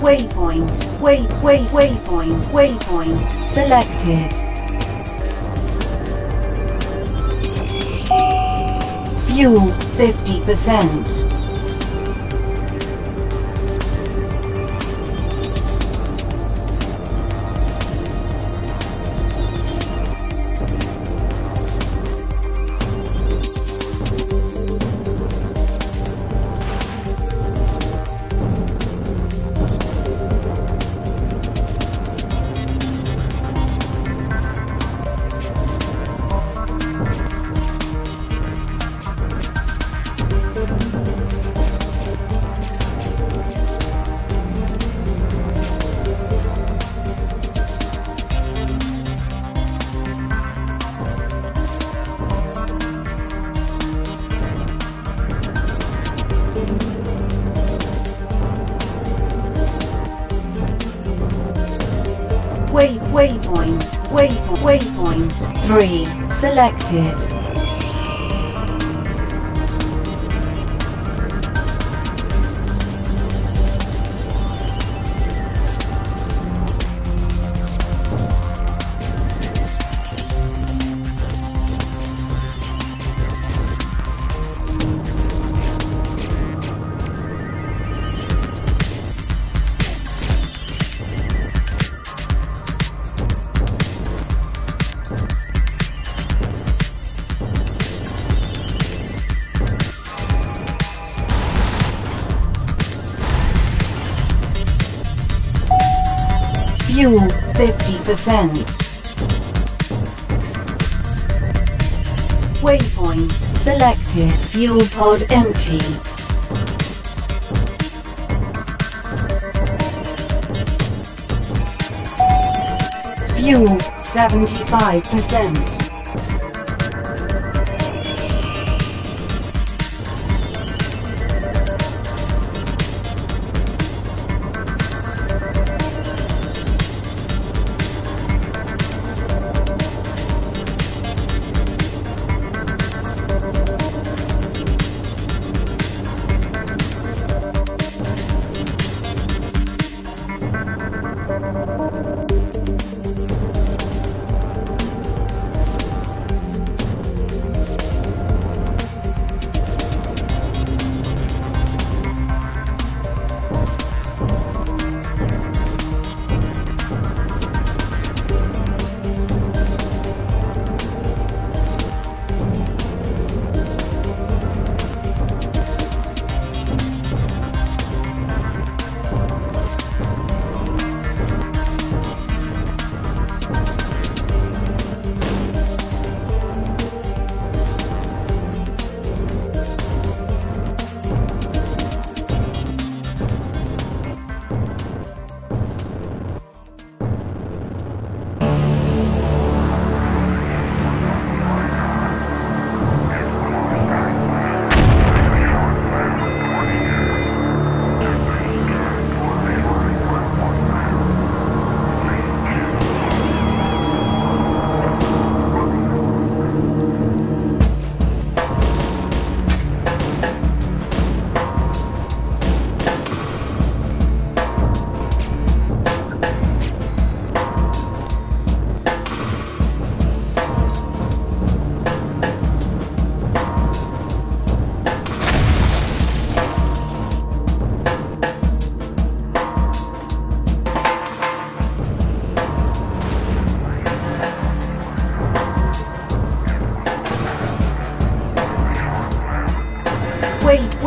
Waypoint, wait, wait, waypoint, waypoint selected. Fuel fifty percent. Thank you. Wave, waypoint three selected. Fuel fifty percent. Waypoint selected. Fuel pod empty. Fuel seventy-five percent.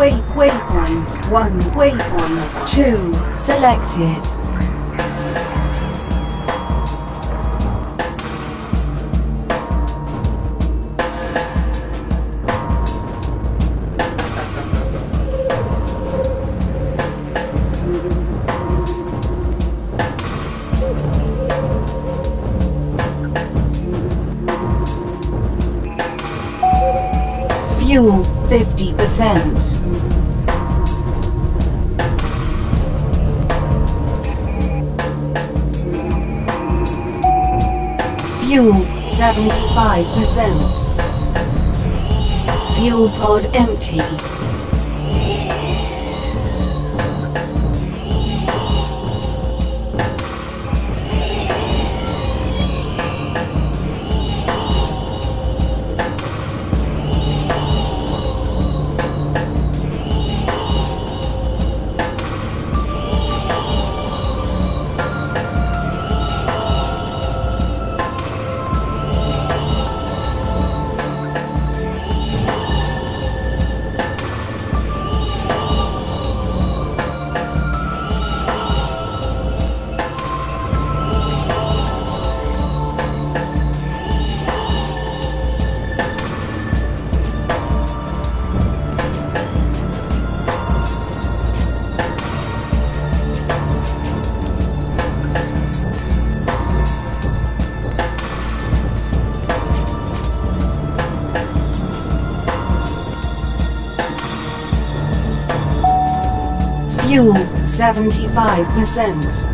Waypoint one, waypoint two, selected. Fuel fifty percent. Fuel seventy-five percent. Fuel pod empty. Fuel seventy-five percent.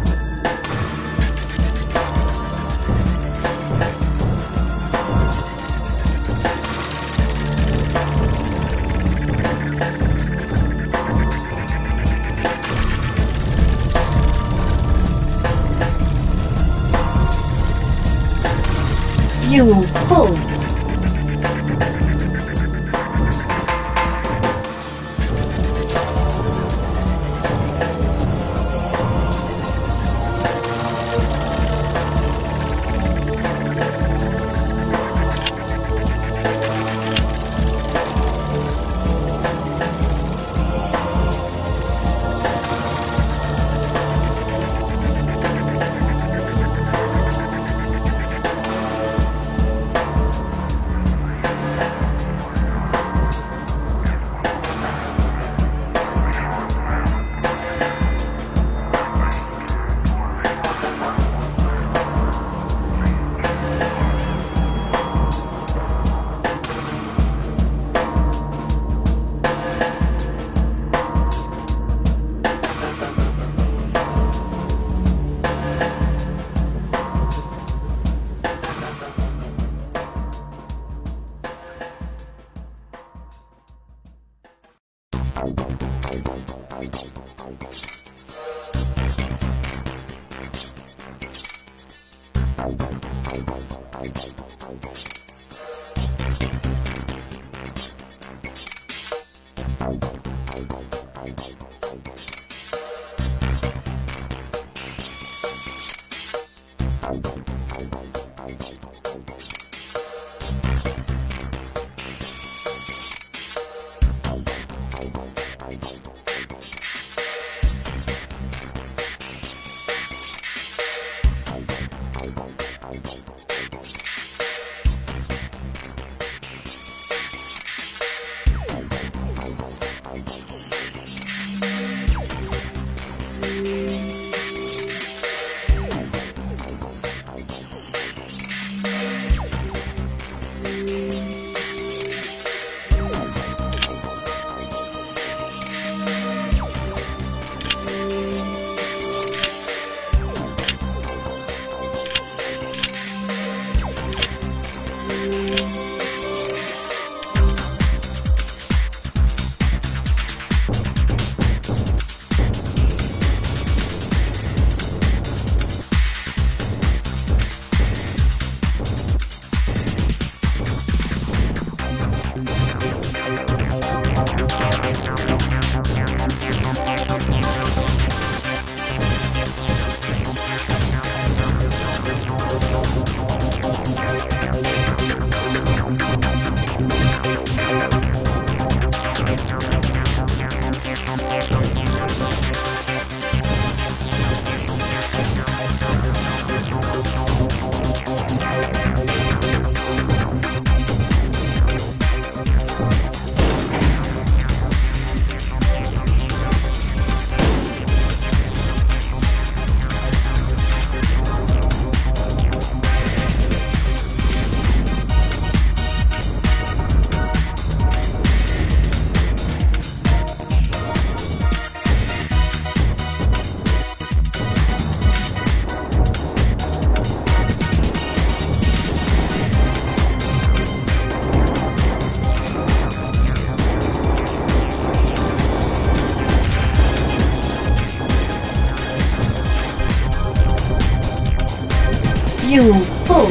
You fool!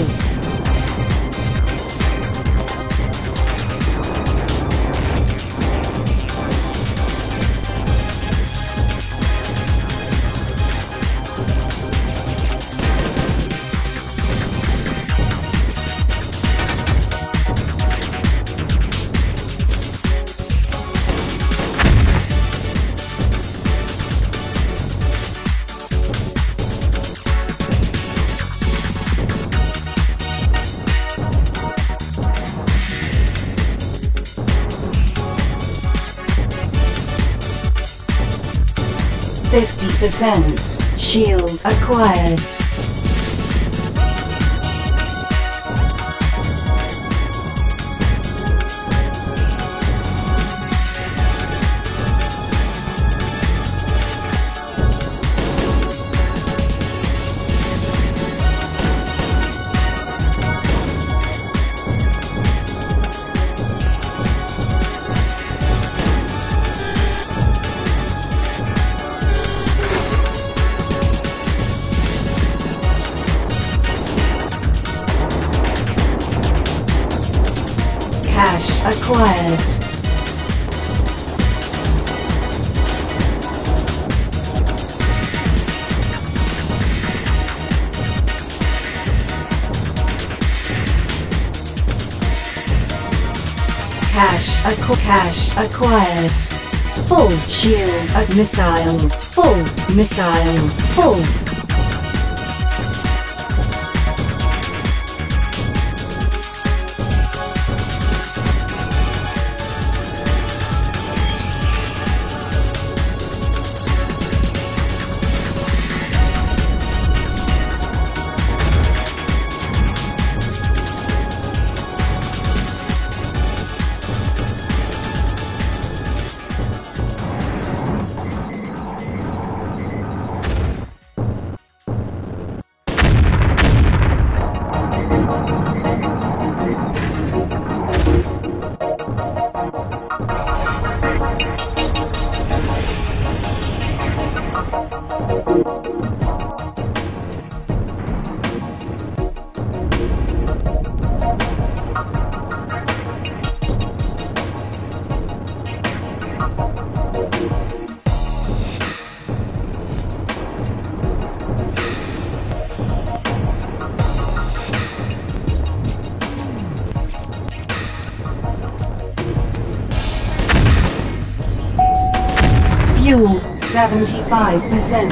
fifty percent shield acquired. Acquired. Cash, acqu cash acquired. Full shield of missiles. Full missiles. Full. Fuel seventy-five percent.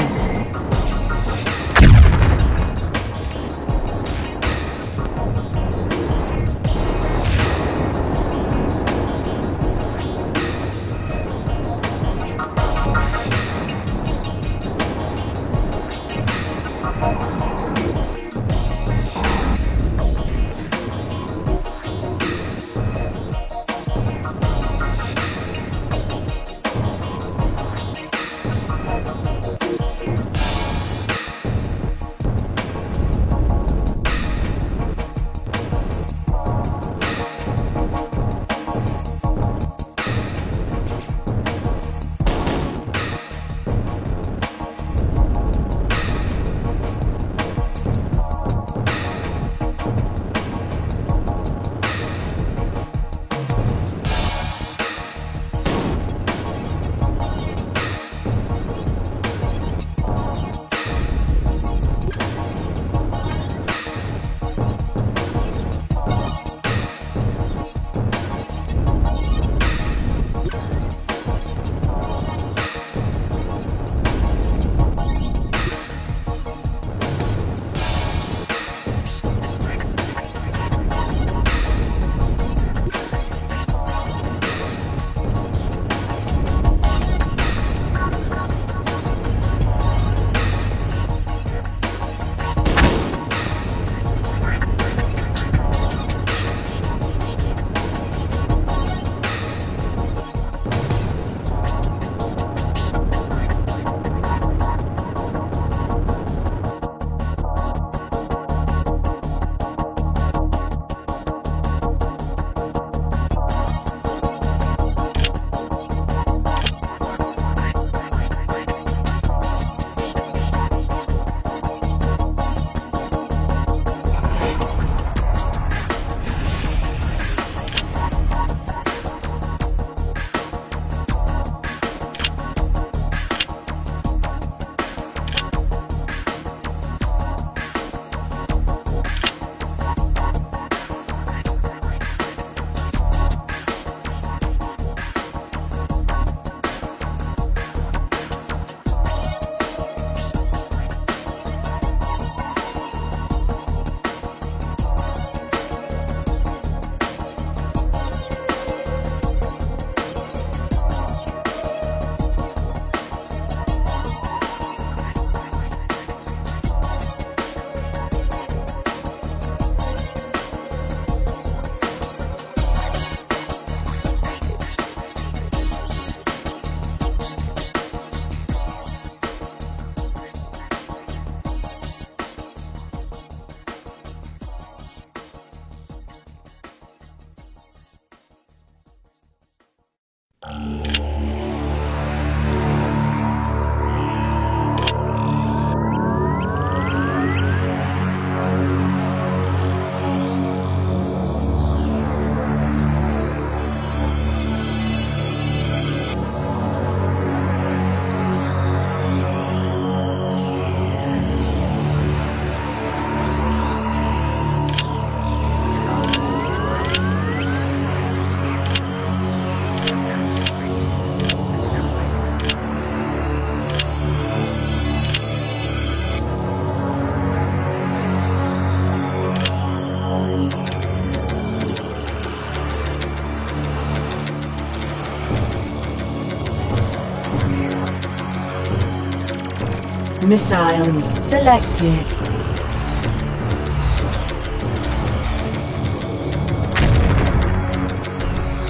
Missiles selected.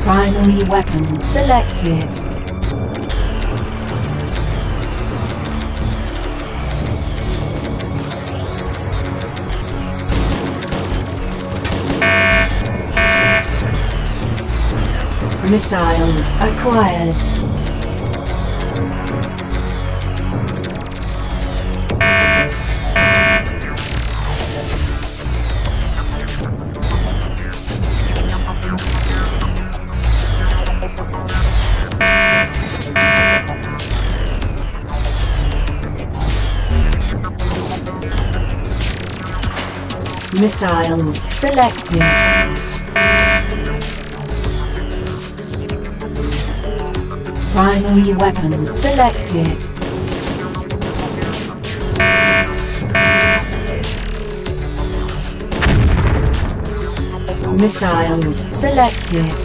Primary weapon selected. Missiles acquired. Missiles selected. Primary weapon selected. Missiles selected.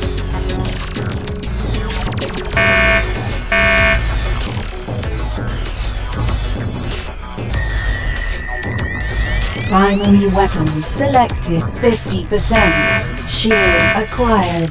Primary weapon selected. fifty percent. Shield acquired.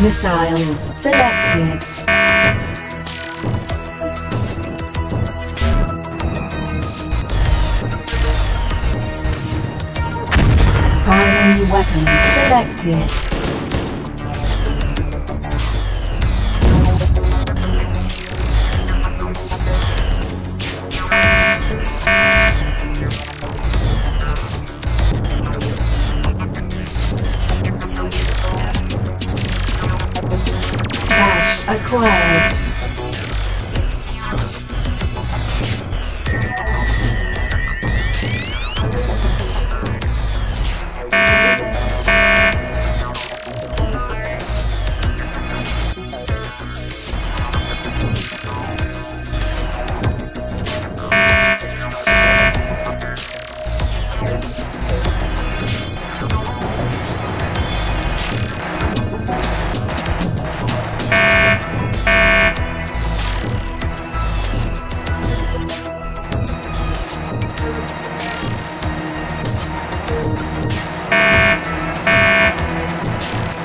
Missiles selected. Primary weapon selected. Acquired.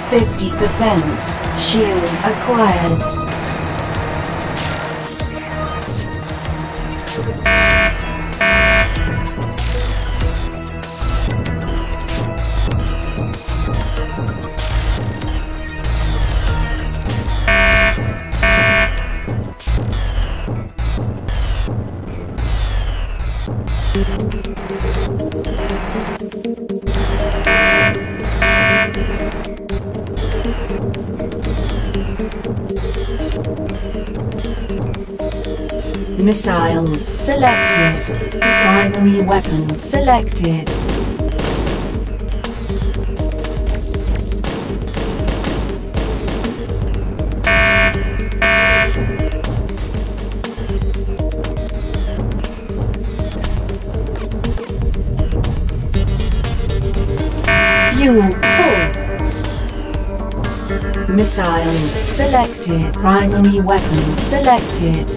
fifty percent shield acquired. Missiles selected. Primary weapon selected. Fuel full. Missiles selected. Primary weapon selected.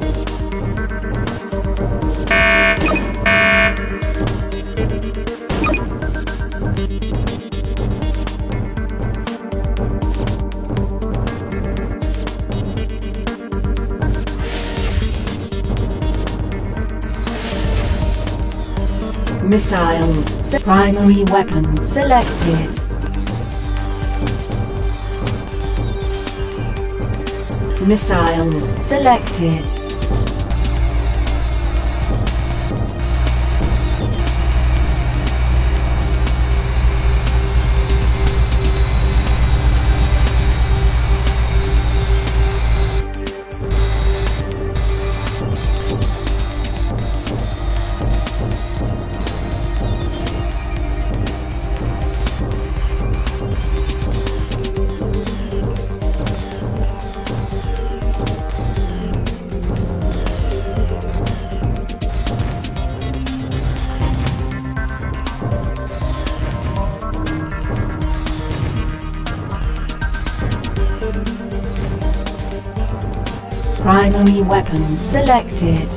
Missiles, primary weapon selected. Missiles selected. Primary weapon selected.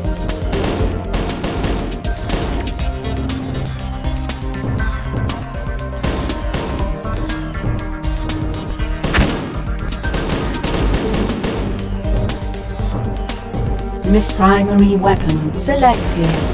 Miss primary weapon selected.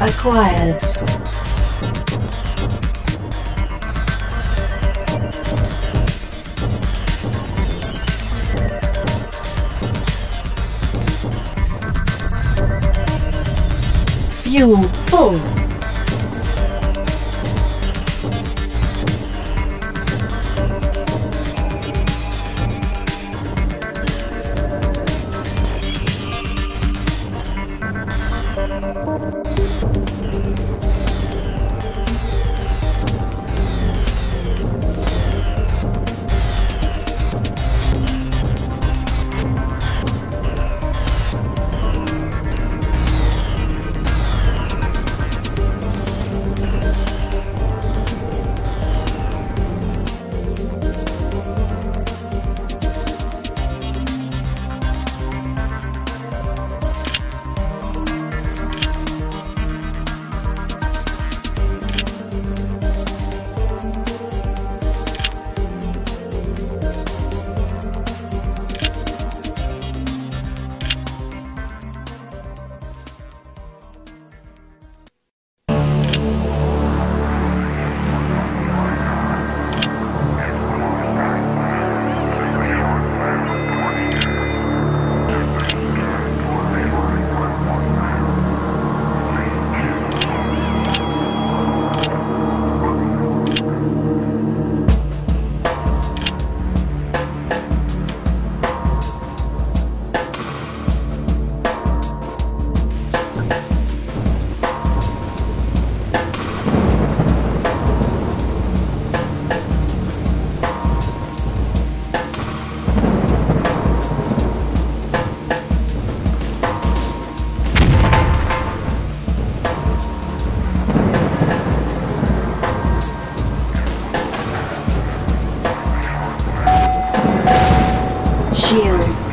acquired. Fuel full.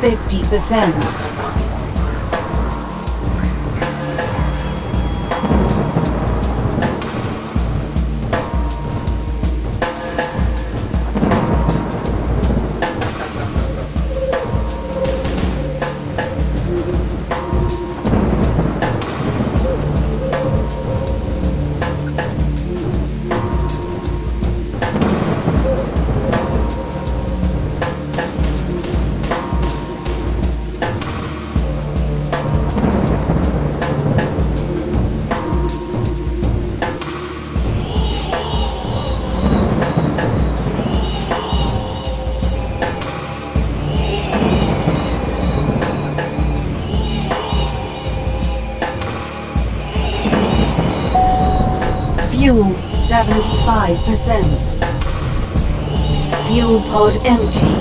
Fifty percent. Seventy-five percent. Fuel pod empty.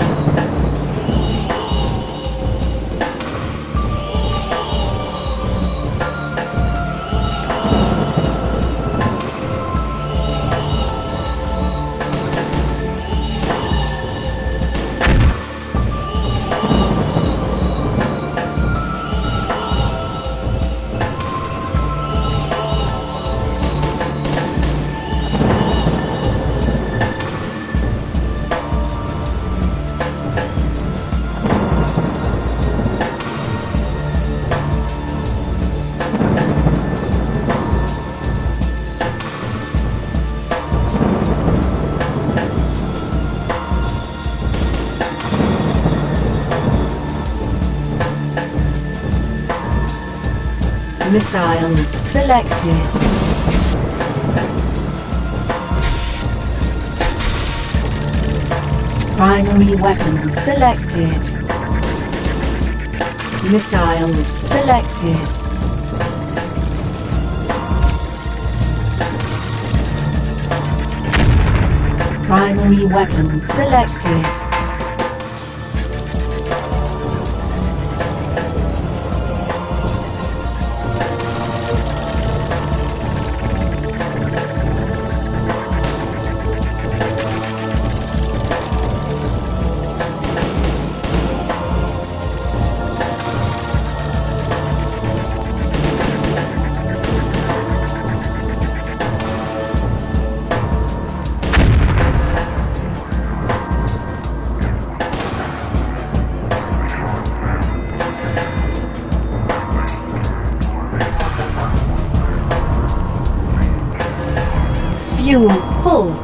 Missiles selected. Primary weapon selected. Missiles selected. Primary weapon selected. fuel, full.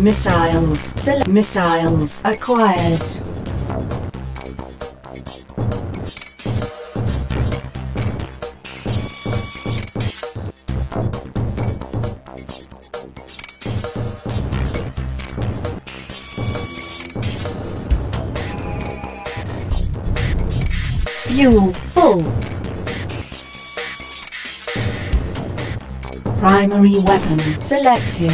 Missiles, select missiles acquired. Fuel full. Primary weapon selected.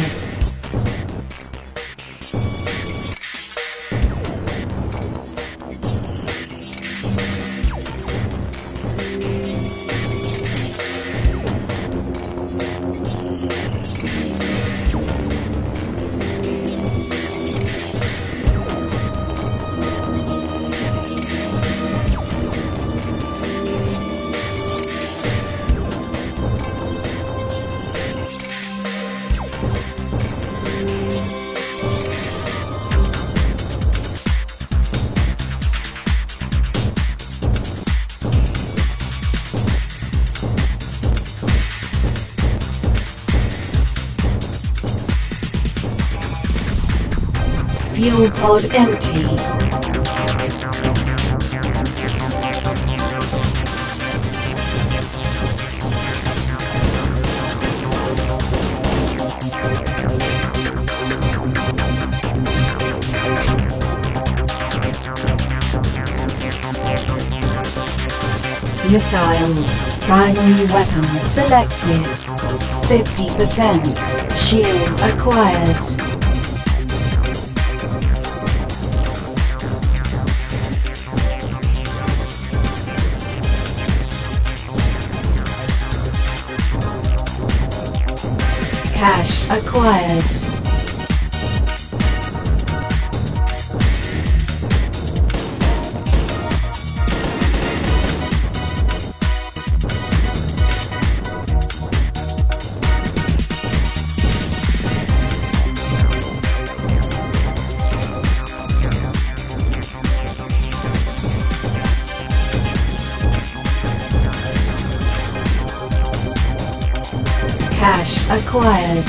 Fuel pod empty. Missiles, primary weapon selected. fifty percent shield acquired. Cash acquired. Cash acquired.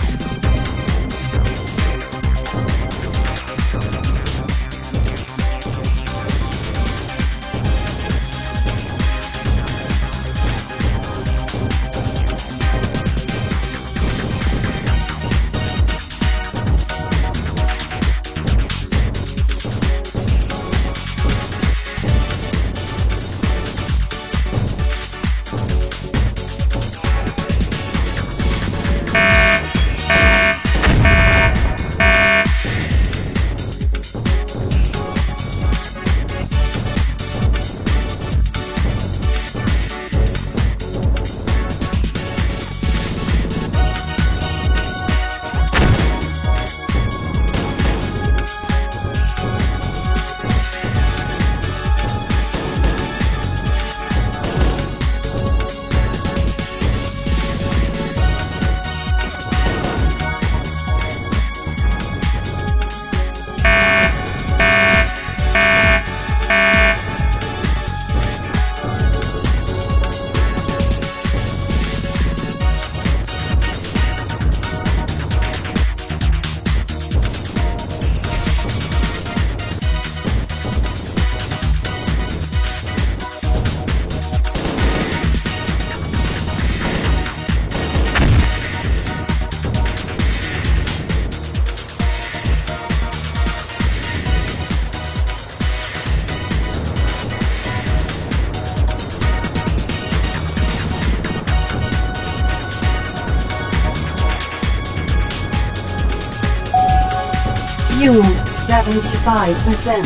Fuel seventy-five percent.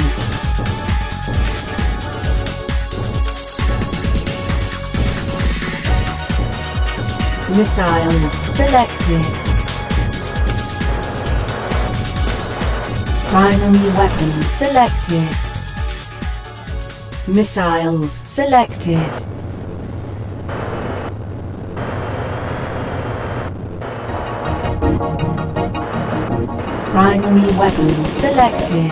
Missiles selected. Primary weapon selected. Missiles selected. Primary weapon selected.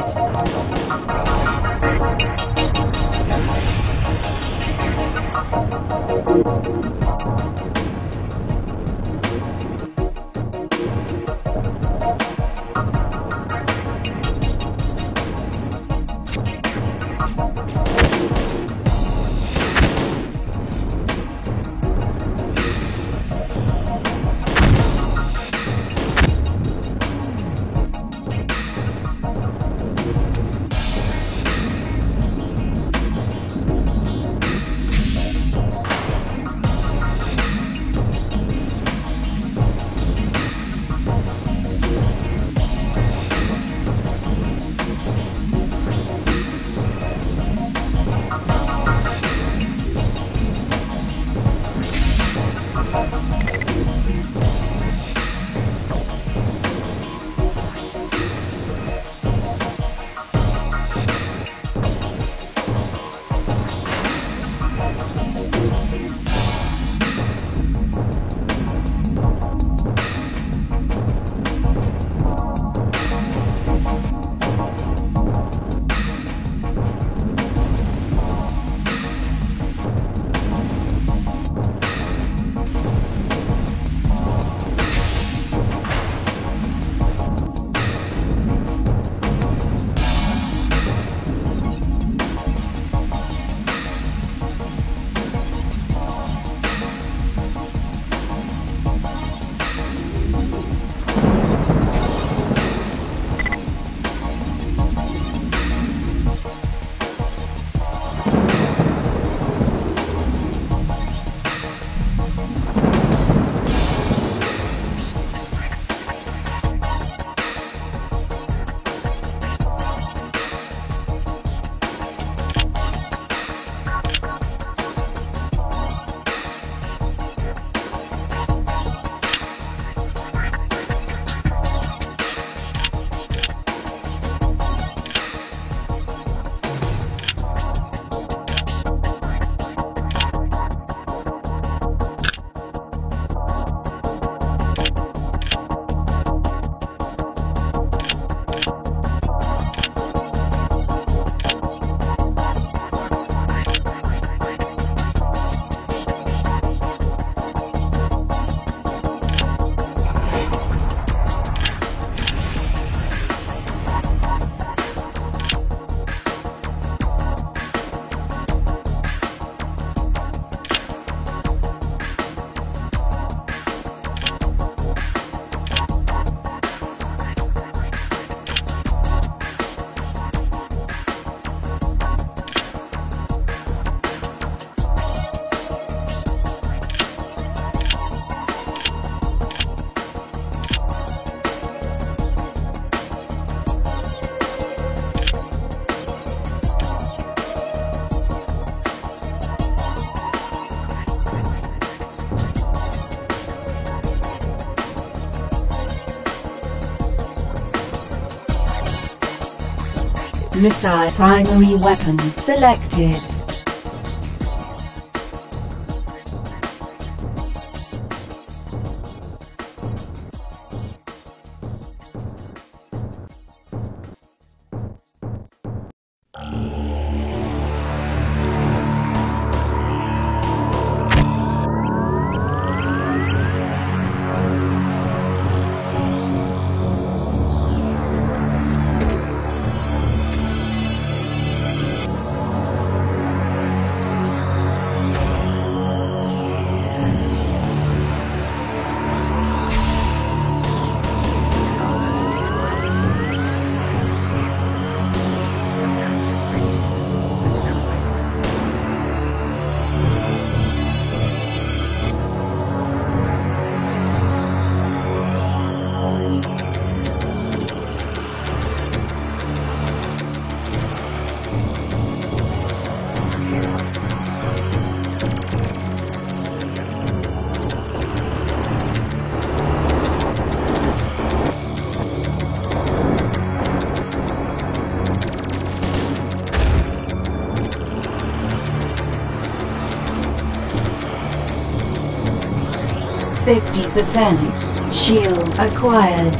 Missile primary weapon selected. fifty percent. Shield acquired.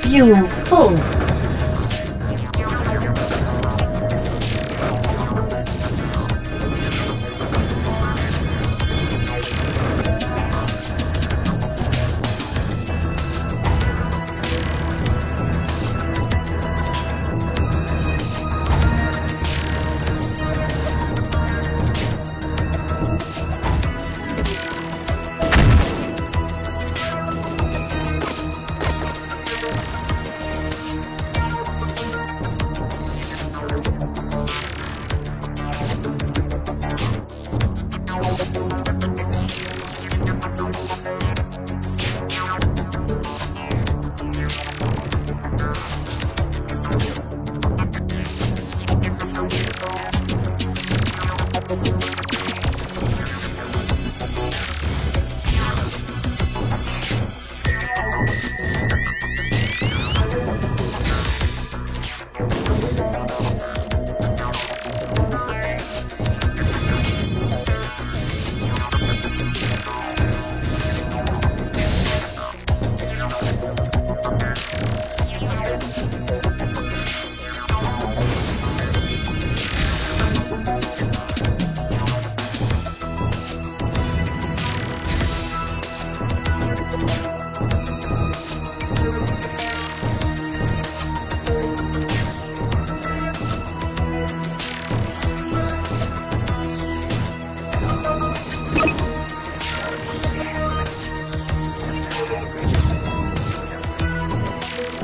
Fuel full.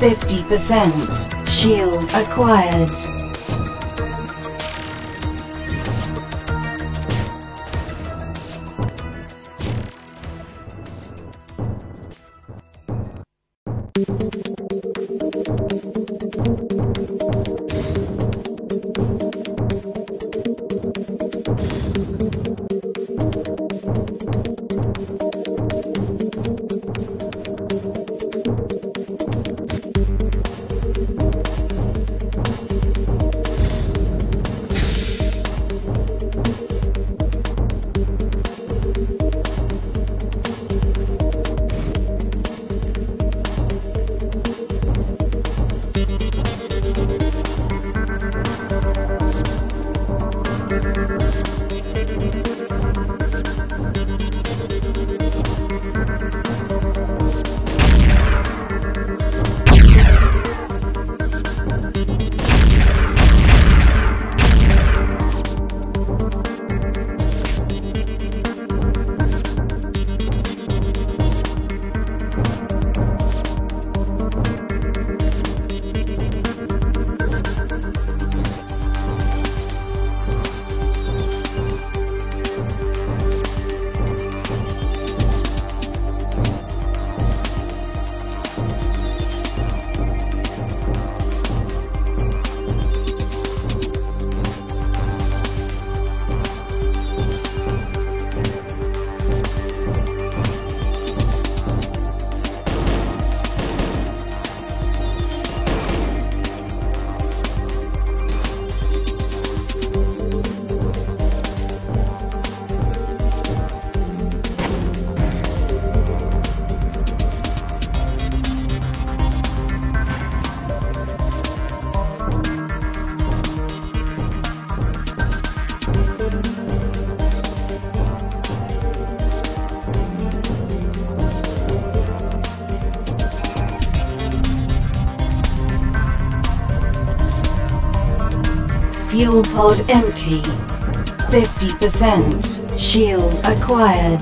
fifty percent. Shield acquired. Fuel pod empty. fifty percent. Shield acquired.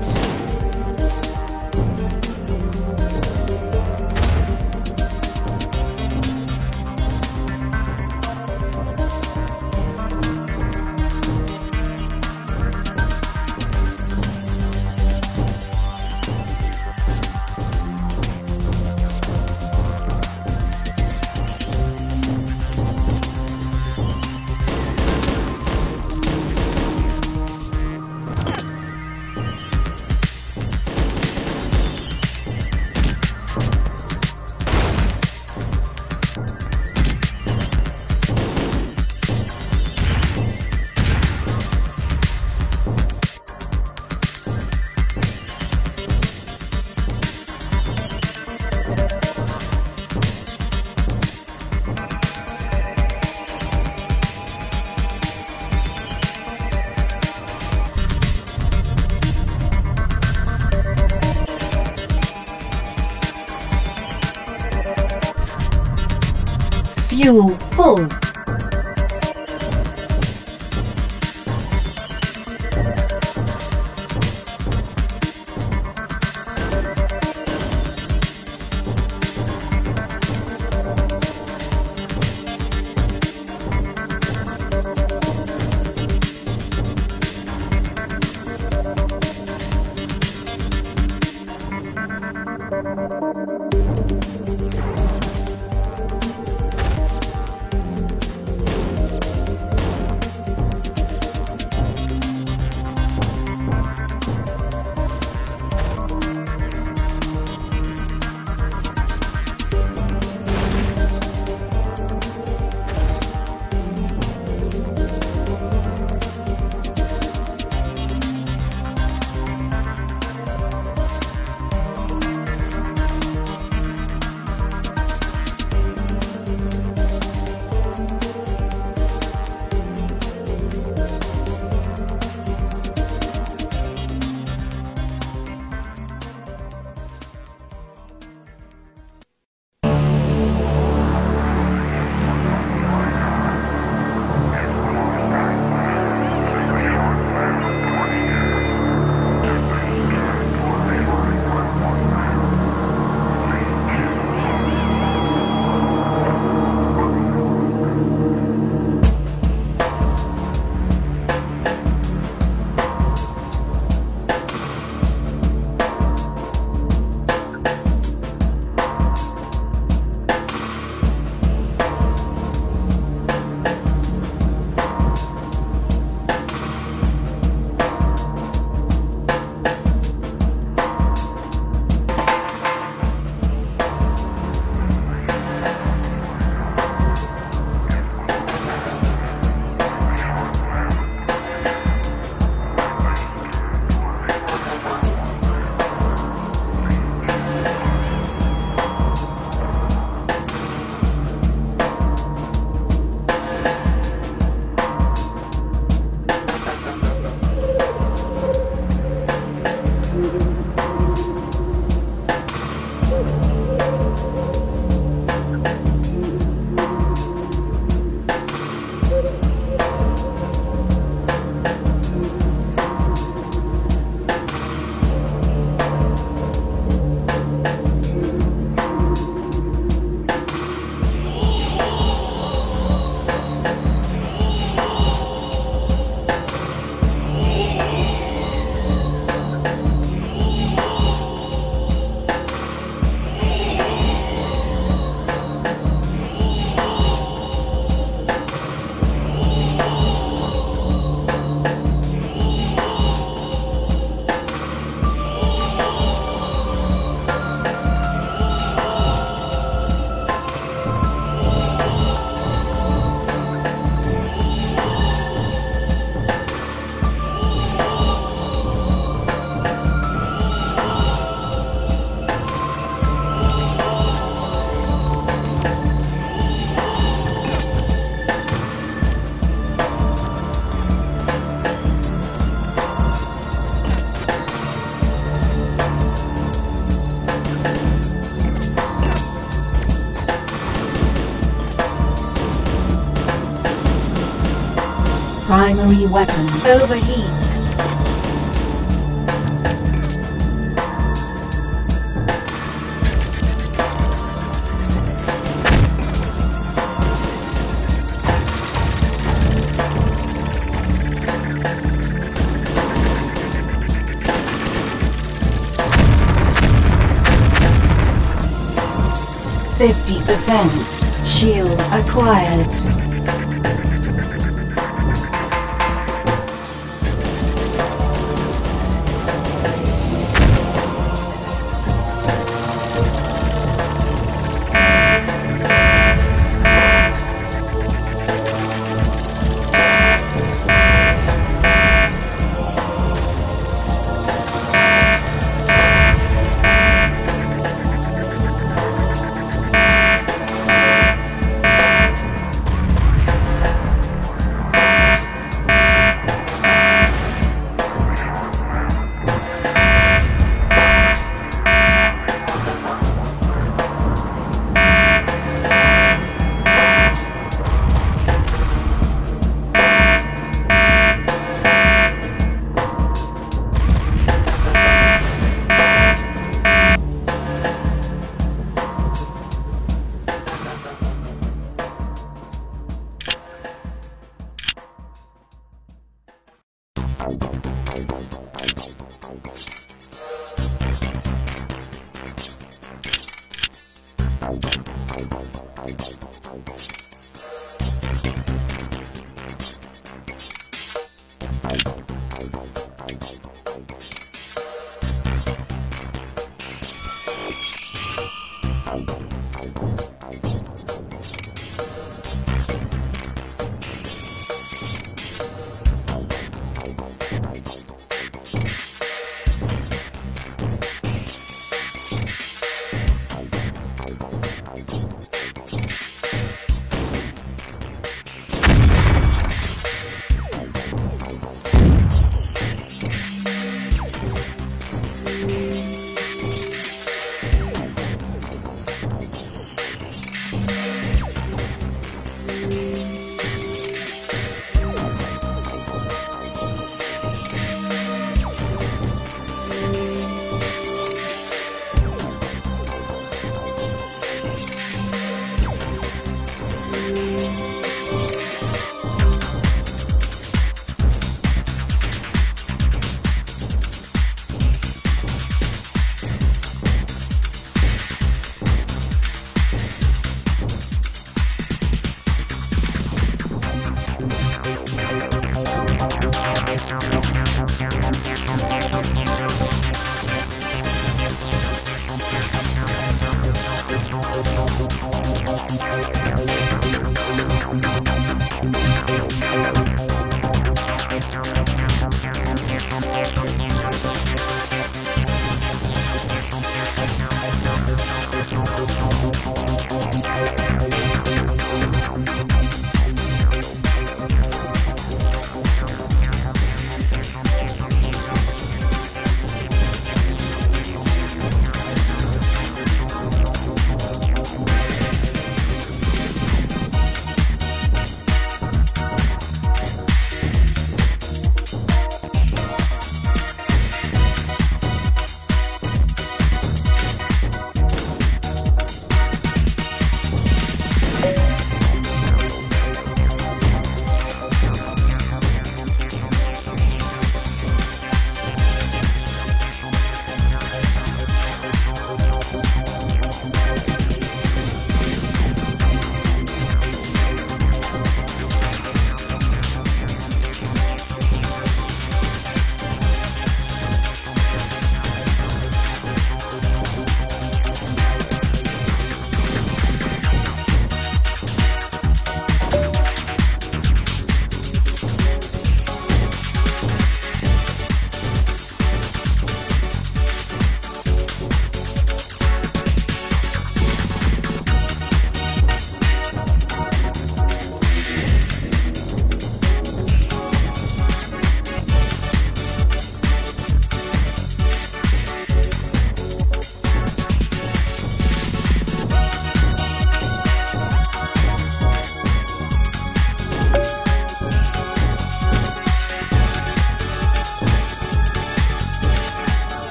Fuel full. primary weapon overheats. fifty percent shield acquired.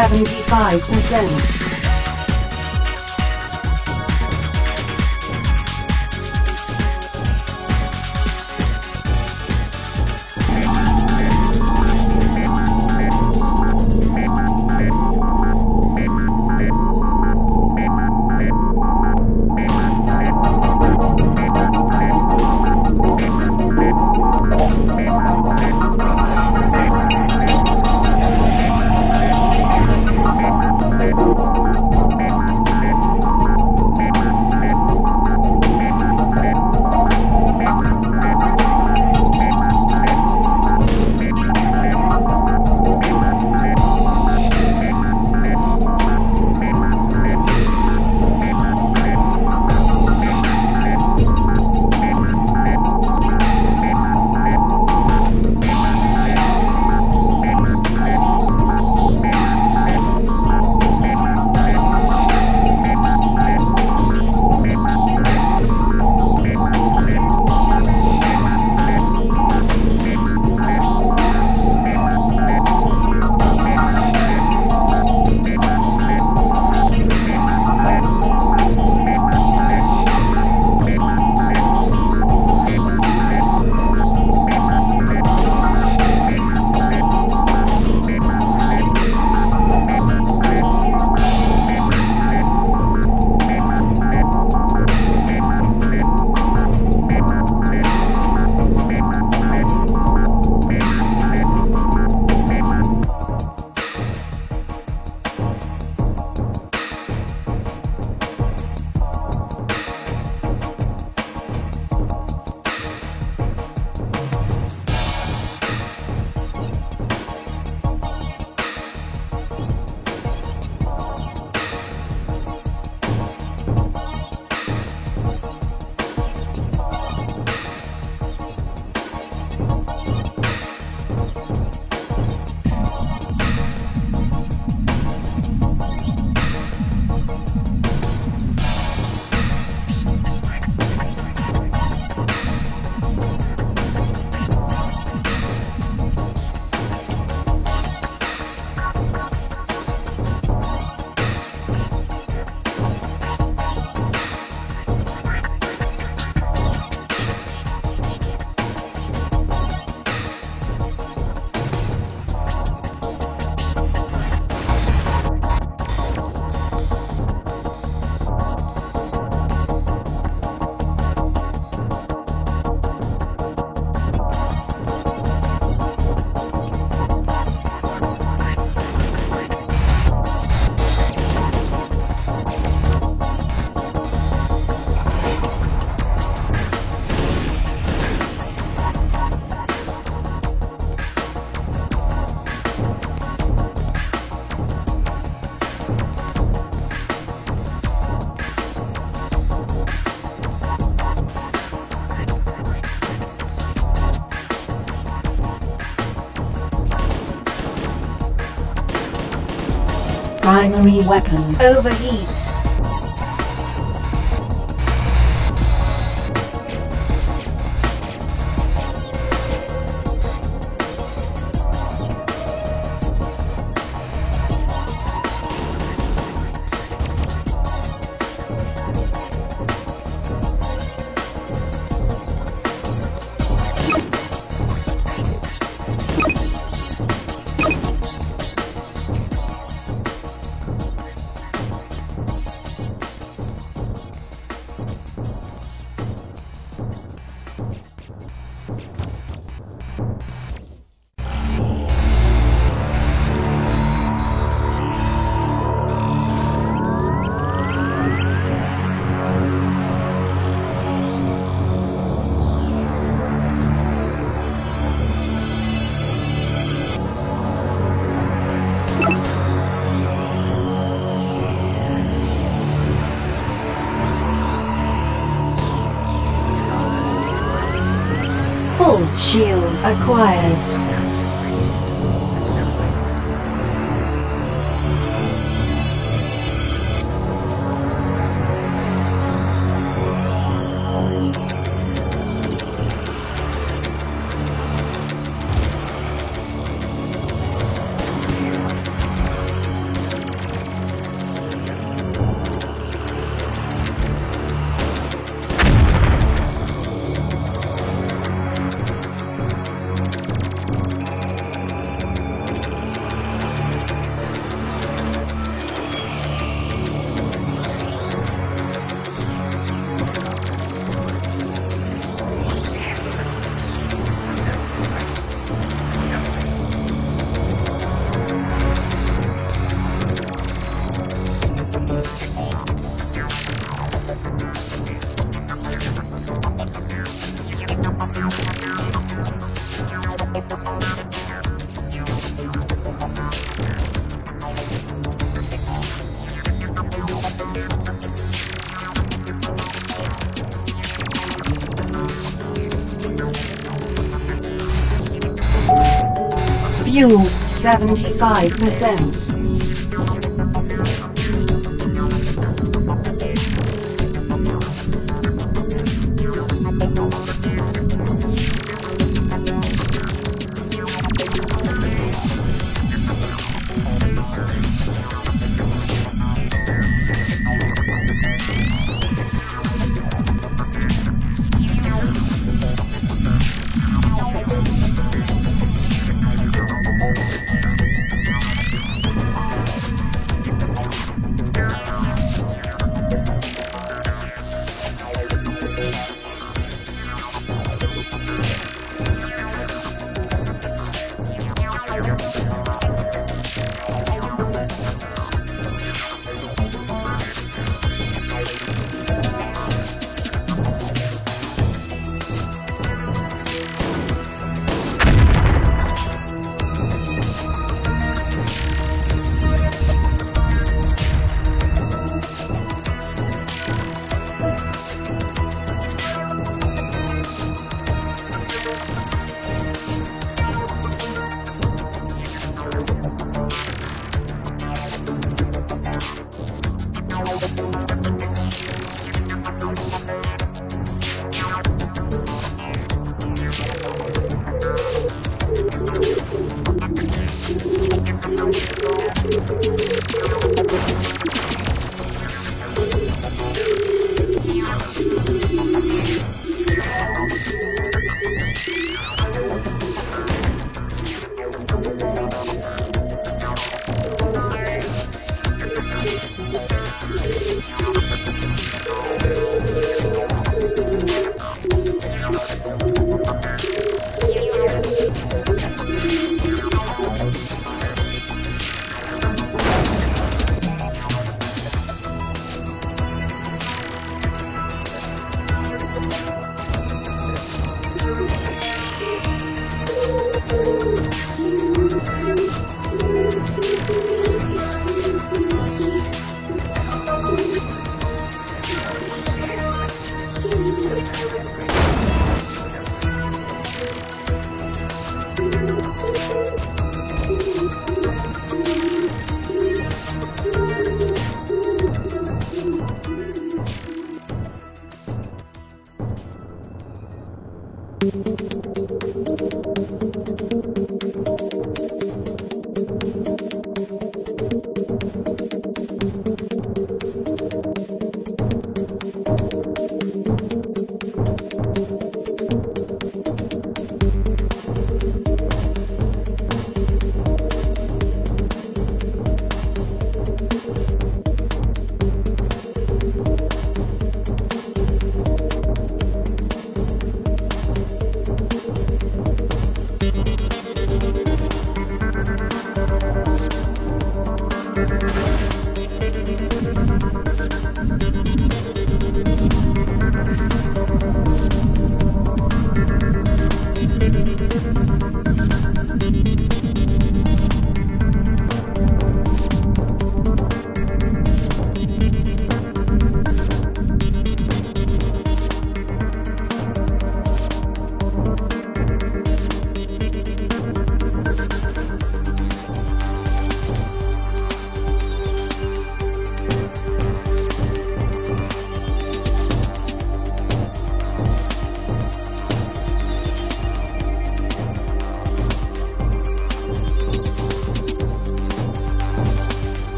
seventy-five percent. Primary weapon overheats. Shield acquired. Fuel fuel seventy-five percent.